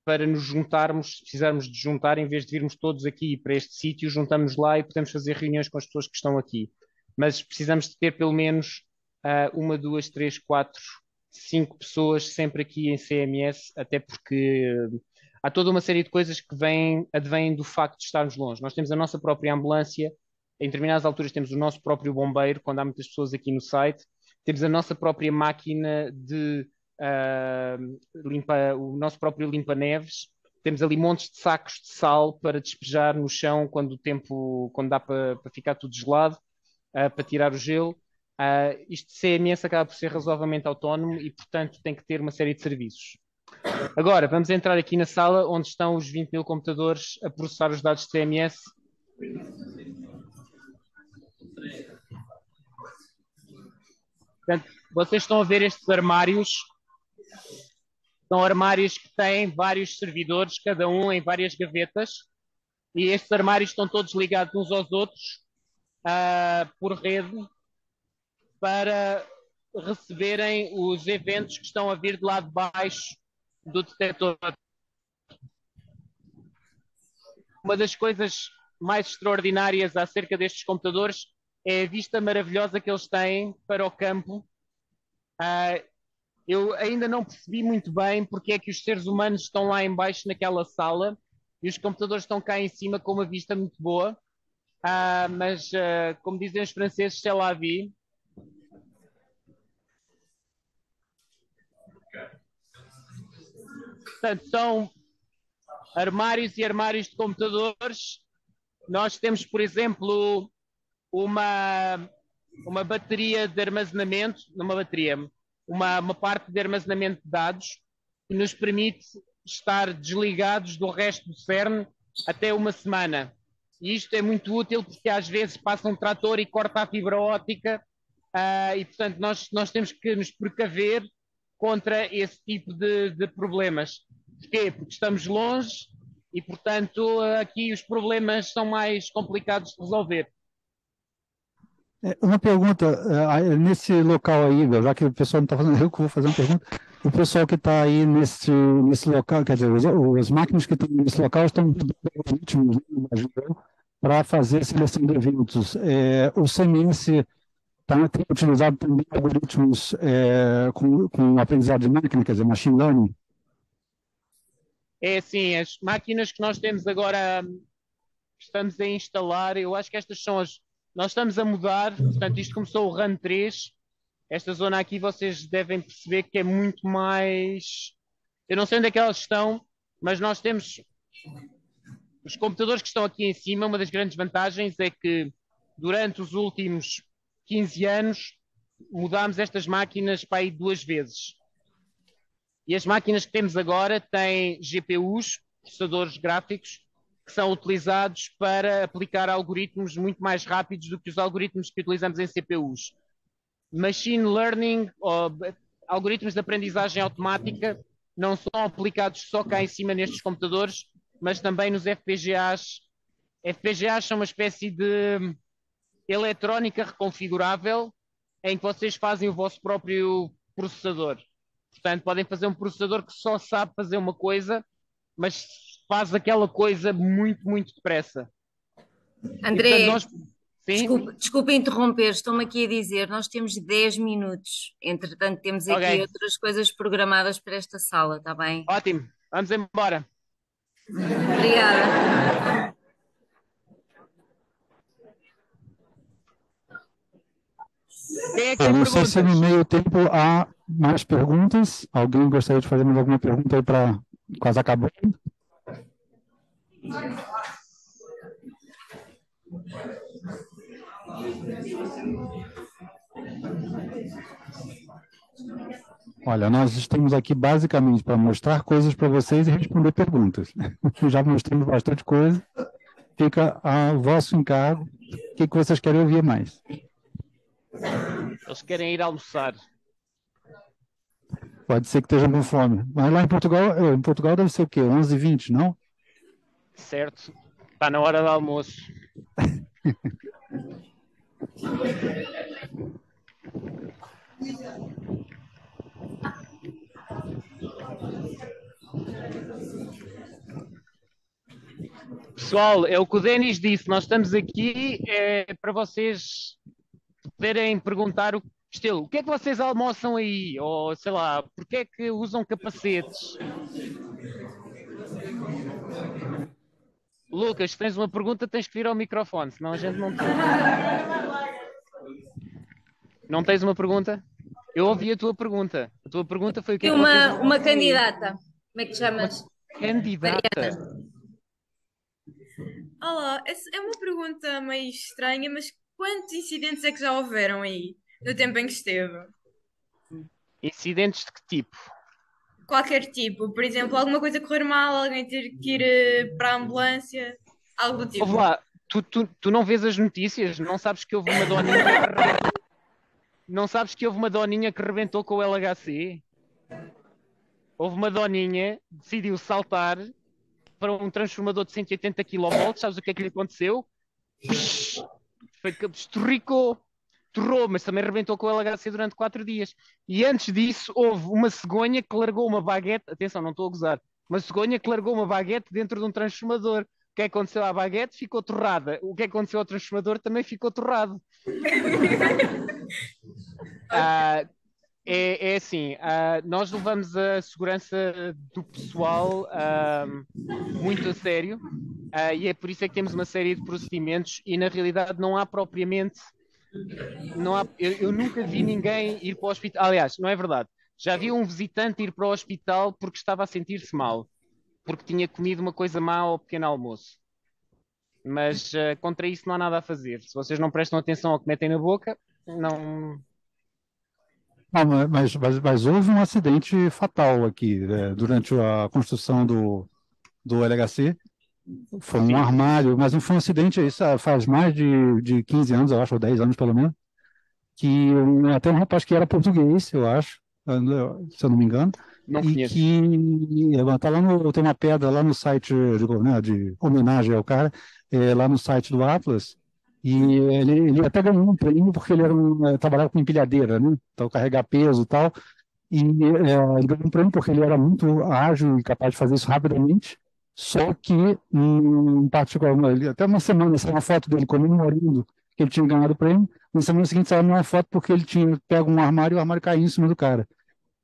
para nos juntarmos, se precisarmos de juntar, em vez de virmos todos aqui para este sítio, juntamos lá e podemos fazer reuniões com as pessoas que estão aqui. Mas precisamos de ter pelo menos uh, uma, duas, três, quatro, cinco pessoas sempre aqui em C M S, até porque uh, há toda uma série de coisas que vêm, advêm do facto de estarmos longe. Nós temos a nossa própria ambulância, em determinadas alturas temos o nosso próprio bombeiro, quando há muitas pessoas aqui no site, temos a nossa própria máquina de... Uh, limpa, o nosso próprio limpa-neves, temos ali montes de sacos de sal para despejar no chão quando o tempo, quando dá para, para ficar tudo gelado, uh, para tirar o gelo. Uh, isto de C M S acaba por ser razoavelmente autónomo e, portanto, tem que ter uma série de serviços. Agora, vamos entrar aqui na sala onde estão os vinte mil computadores a processar os dados de C M S. Portanto, vocês estão a ver estes armários. São armários que têm vários servidores, cada um em várias gavetas, e estes armários estão todos ligados uns aos outros uh, por rede para receberem os eventos que estão a vir de lá de baixo do detector. Uma das coisas mais extraordinárias acerca destes computadores é a vista maravilhosa que eles têm para o campo. Uh, Eu ainda não percebi muito bem porque é que os seres humanos estão lá embaixo naquela sala e os computadores estão cá em cima com uma vista muito boa. Ah, mas, ah, como dizem os franceses, c'est la vie. Portanto, são armários e armários de computadores. Nós temos, por exemplo, uma, uma bateria de armazenamento, numa bateria... Uma, uma parte de armazenamento de dados que nos permite estar desligados do resto do CERN até uma semana. E isto é muito útil porque às vezes passa um trator e corta a fibra óptica uh, e, portanto, nós, nós temos que nos precaver contra esse tipo de, de problemas. Porquê? Porque estamos longe e, portanto, aqui os problemas são mais complicados de resolver. Uma pergunta, nesse local aí, já que o pessoal não está fazendo, eu que vou fazer uma pergunta. O pessoal que está aí nesse, nesse local, quer dizer, as máquinas que estão nesse local estão para fazer seleção de eventos. É, o C M S tá, tem utilizado também algoritmos é, com, com aprendizado de máquina, quer dizer, machine learning? É, sim, as máquinas que nós temos agora, estamos a instalar, eu acho que estas são as... Nós estamos a mudar, portanto, isto começou o RAM três. Esta zona aqui vocês devem perceber que é muito mais... Eu não sei onde é que elas estão, mas nós temos... Os computadores que estão aqui em cima, uma das grandes vantagens é que durante os últimos quinze anos mudámos estas máquinas para aí duas vezes. E as máquinas que temos agora têm G P Us, processadores gráficos, que são utilizados para aplicar algoritmos muito mais rápidos do que os algoritmos que utilizamos em C P Us. Machine learning, ou algoritmos de aprendizagem automática, não são aplicados só cá em cima nestes computadores, mas também nos F P G As. F P G As são uma espécie de eletrónica reconfigurável em que vocês fazem o vosso próprio processador. Portanto, podem fazer um processador que só sabe fazer uma coisa, mas faz aquela coisa muito, muito depressa. André, e, portanto, nós... desculpa, desculpa interromper, estou-me aqui a dizer, nós temos dez minutos, entretanto temos aqui okay. outras coisas programadas para esta sala, está bem? Ótimo, vamos embora. Obrigada. Quem é que tem perguntas? Não sei se no meio tempo há mais perguntas, alguém gostaria de fazer mais alguma pergunta aí para quase acabar? Olha, nós estamos aqui basicamente para mostrar coisas para vocês e responder perguntas. Já mostramos bastante coisa. Fica ao vosso encargo. O que, que vocês querem ouvir mais? Eles querem ir almoçar. Pode ser que estejam com fome. Mas lá em Portugal, em Portugal deve ser o quê? onze e vinte, não? Certo, está na hora do almoço. Pessoal, é o que o Denis disse, nós estamos aqui é, para vocês poderem perguntar o estilo, o que é que vocês almoçam aí? Ou sei lá, porque é que usam capacetes? Lucas, se tens uma pergunta, tens que vir ao microfone, senão a gente não te... Não tens uma pergunta? Eu ouvi a tua pergunta. A tua pergunta foi o que... Uma, é que uma candidata. Como é que te chamas? Uma candidata. Olá, é uma pergunta meio estranha, mas quantos incidentes é que já houveram aí, no tempo em que esteve? Incidentes de que tipo? Qualquer tipo, por exemplo, alguma coisa correr mal, alguém ter que ir para a ambulância, algo do tipo. Ouve lá, tu, tu, tu não vês as notícias? Não sabes que houve uma doninha que... Não sabes que houve uma doninha que rebentou com o L H C? Houve uma doninha, decidiu saltar para um transformador de cento e oitenta quilovolts, sabes o que é que lhe aconteceu? Foi que esturricou. Torrou, mas também rebentou com o L H C durante quatro dias. E antes disso, houve uma cegonha que largou uma baguete... Atenção, não estou a gozar. Uma cegonha que largou uma baguete dentro de um transformador. O que aconteceu à baguete? Ficou torrada. O que aconteceu ao transformador? Também ficou torrado. ah, é, é assim, ah, nós levamos a segurança do pessoal ah, muito a sério. Ah, e é por isso é que temos uma série de procedimentos e, na realidade, não há propriamente... Não há, eu, eu nunca vi ninguém ir para o hospital. Aliás, não é verdade. Já vi um visitante ir para o hospital porque estava a sentir-se mal, porque tinha comido uma coisa má ao pequeno almoço. Mas uh, contra isso não há nada a fazer. Se vocês não prestam atenção ao que metem na boca, não... não mas, mas, mas houve um acidente fatal aqui, né, durante a construção do, do L H C. Foi um armário, mas não foi um acidente, isso faz mais de, de quinze anos, eu acho, ou dez anos pelo menos, que até um rapaz que era português, eu acho, se eu não me engano, Não e que agora tá lá no, tem uma pedra lá no site de, né, de homenagem ao cara, é, lá no site do Atlas, e ele, ele até ganhou um prêmio porque ele era um, trabalhava com empilhadeira, né? Então carregar peso e tal, e é, ele ganhou um prêmio porque ele era muito ágil e capaz de fazer isso rapidamente, só que em particular, ele, até uma semana saiu uma foto dele comemorando que ele tinha ganhado o prêmio, na semana seguinte saiu uma foto porque ele tinha pego um armário e o armário caiu em cima do cara.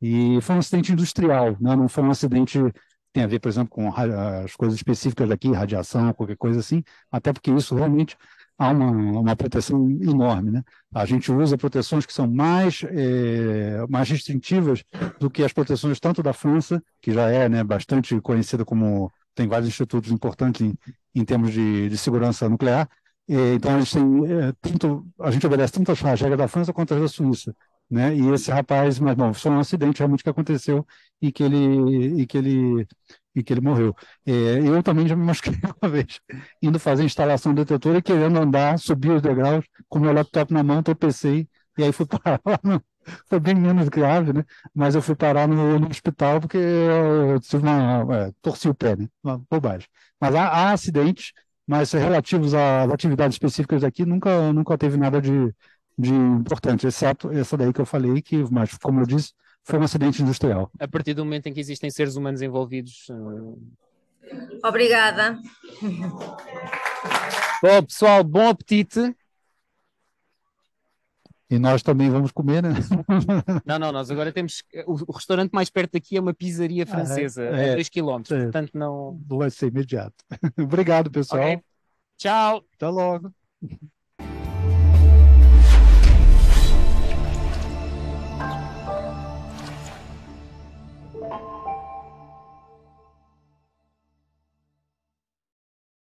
E foi um acidente industrial, né? Não foi um acidente que tem a ver, por exemplo, com as coisas específicas daqui, radiação, qualquer coisa assim, até porque isso realmente há uma, uma proteção enorme, né? A gente usa proteções que são mais, é, mais restritivas do que as proteções tanto da França, que já é, né, bastante conhecida como, tem vários institutos importantes em, em termos de, de segurança nuclear, é, então a gente, tem, é, tanto, a gente obedece tanto as regras da França quanto as da Suíça. Né? E esse rapaz, mas não, foi um acidente realmente que aconteceu e que ele, e que ele, e que ele morreu. É, eu também já me machuquei uma vez, indo fazer a instalação do detetor e querendo andar, subir os degraus, com meu laptop na mão, tropecei, e aí fui parar lá, no, foi bem menos grave, né? Mas eu fui parar no, no hospital porque eu tive uma, é, torci o pé, né? Uma bobagem. Mas há, há acidentes, mas relativos às atividades específicas daqui, nunca, nunca teve nada de... de importante, exceto essa daí que eu falei, que, mas como eu disse, foi um acidente industrial. A partir do momento em que existem seres humanos envolvidos... Uh... Obrigada. Bom, pessoal, bom apetite. E nós também vamos comer, né? Não, não, nós agora temos... O restaurante mais perto daqui é uma pizzaria francesa, ah, é, a dois quilômetros, é, portanto não... Não vai ser imediato. Obrigado, pessoal. Okay. Tchau. Até logo. Thank you.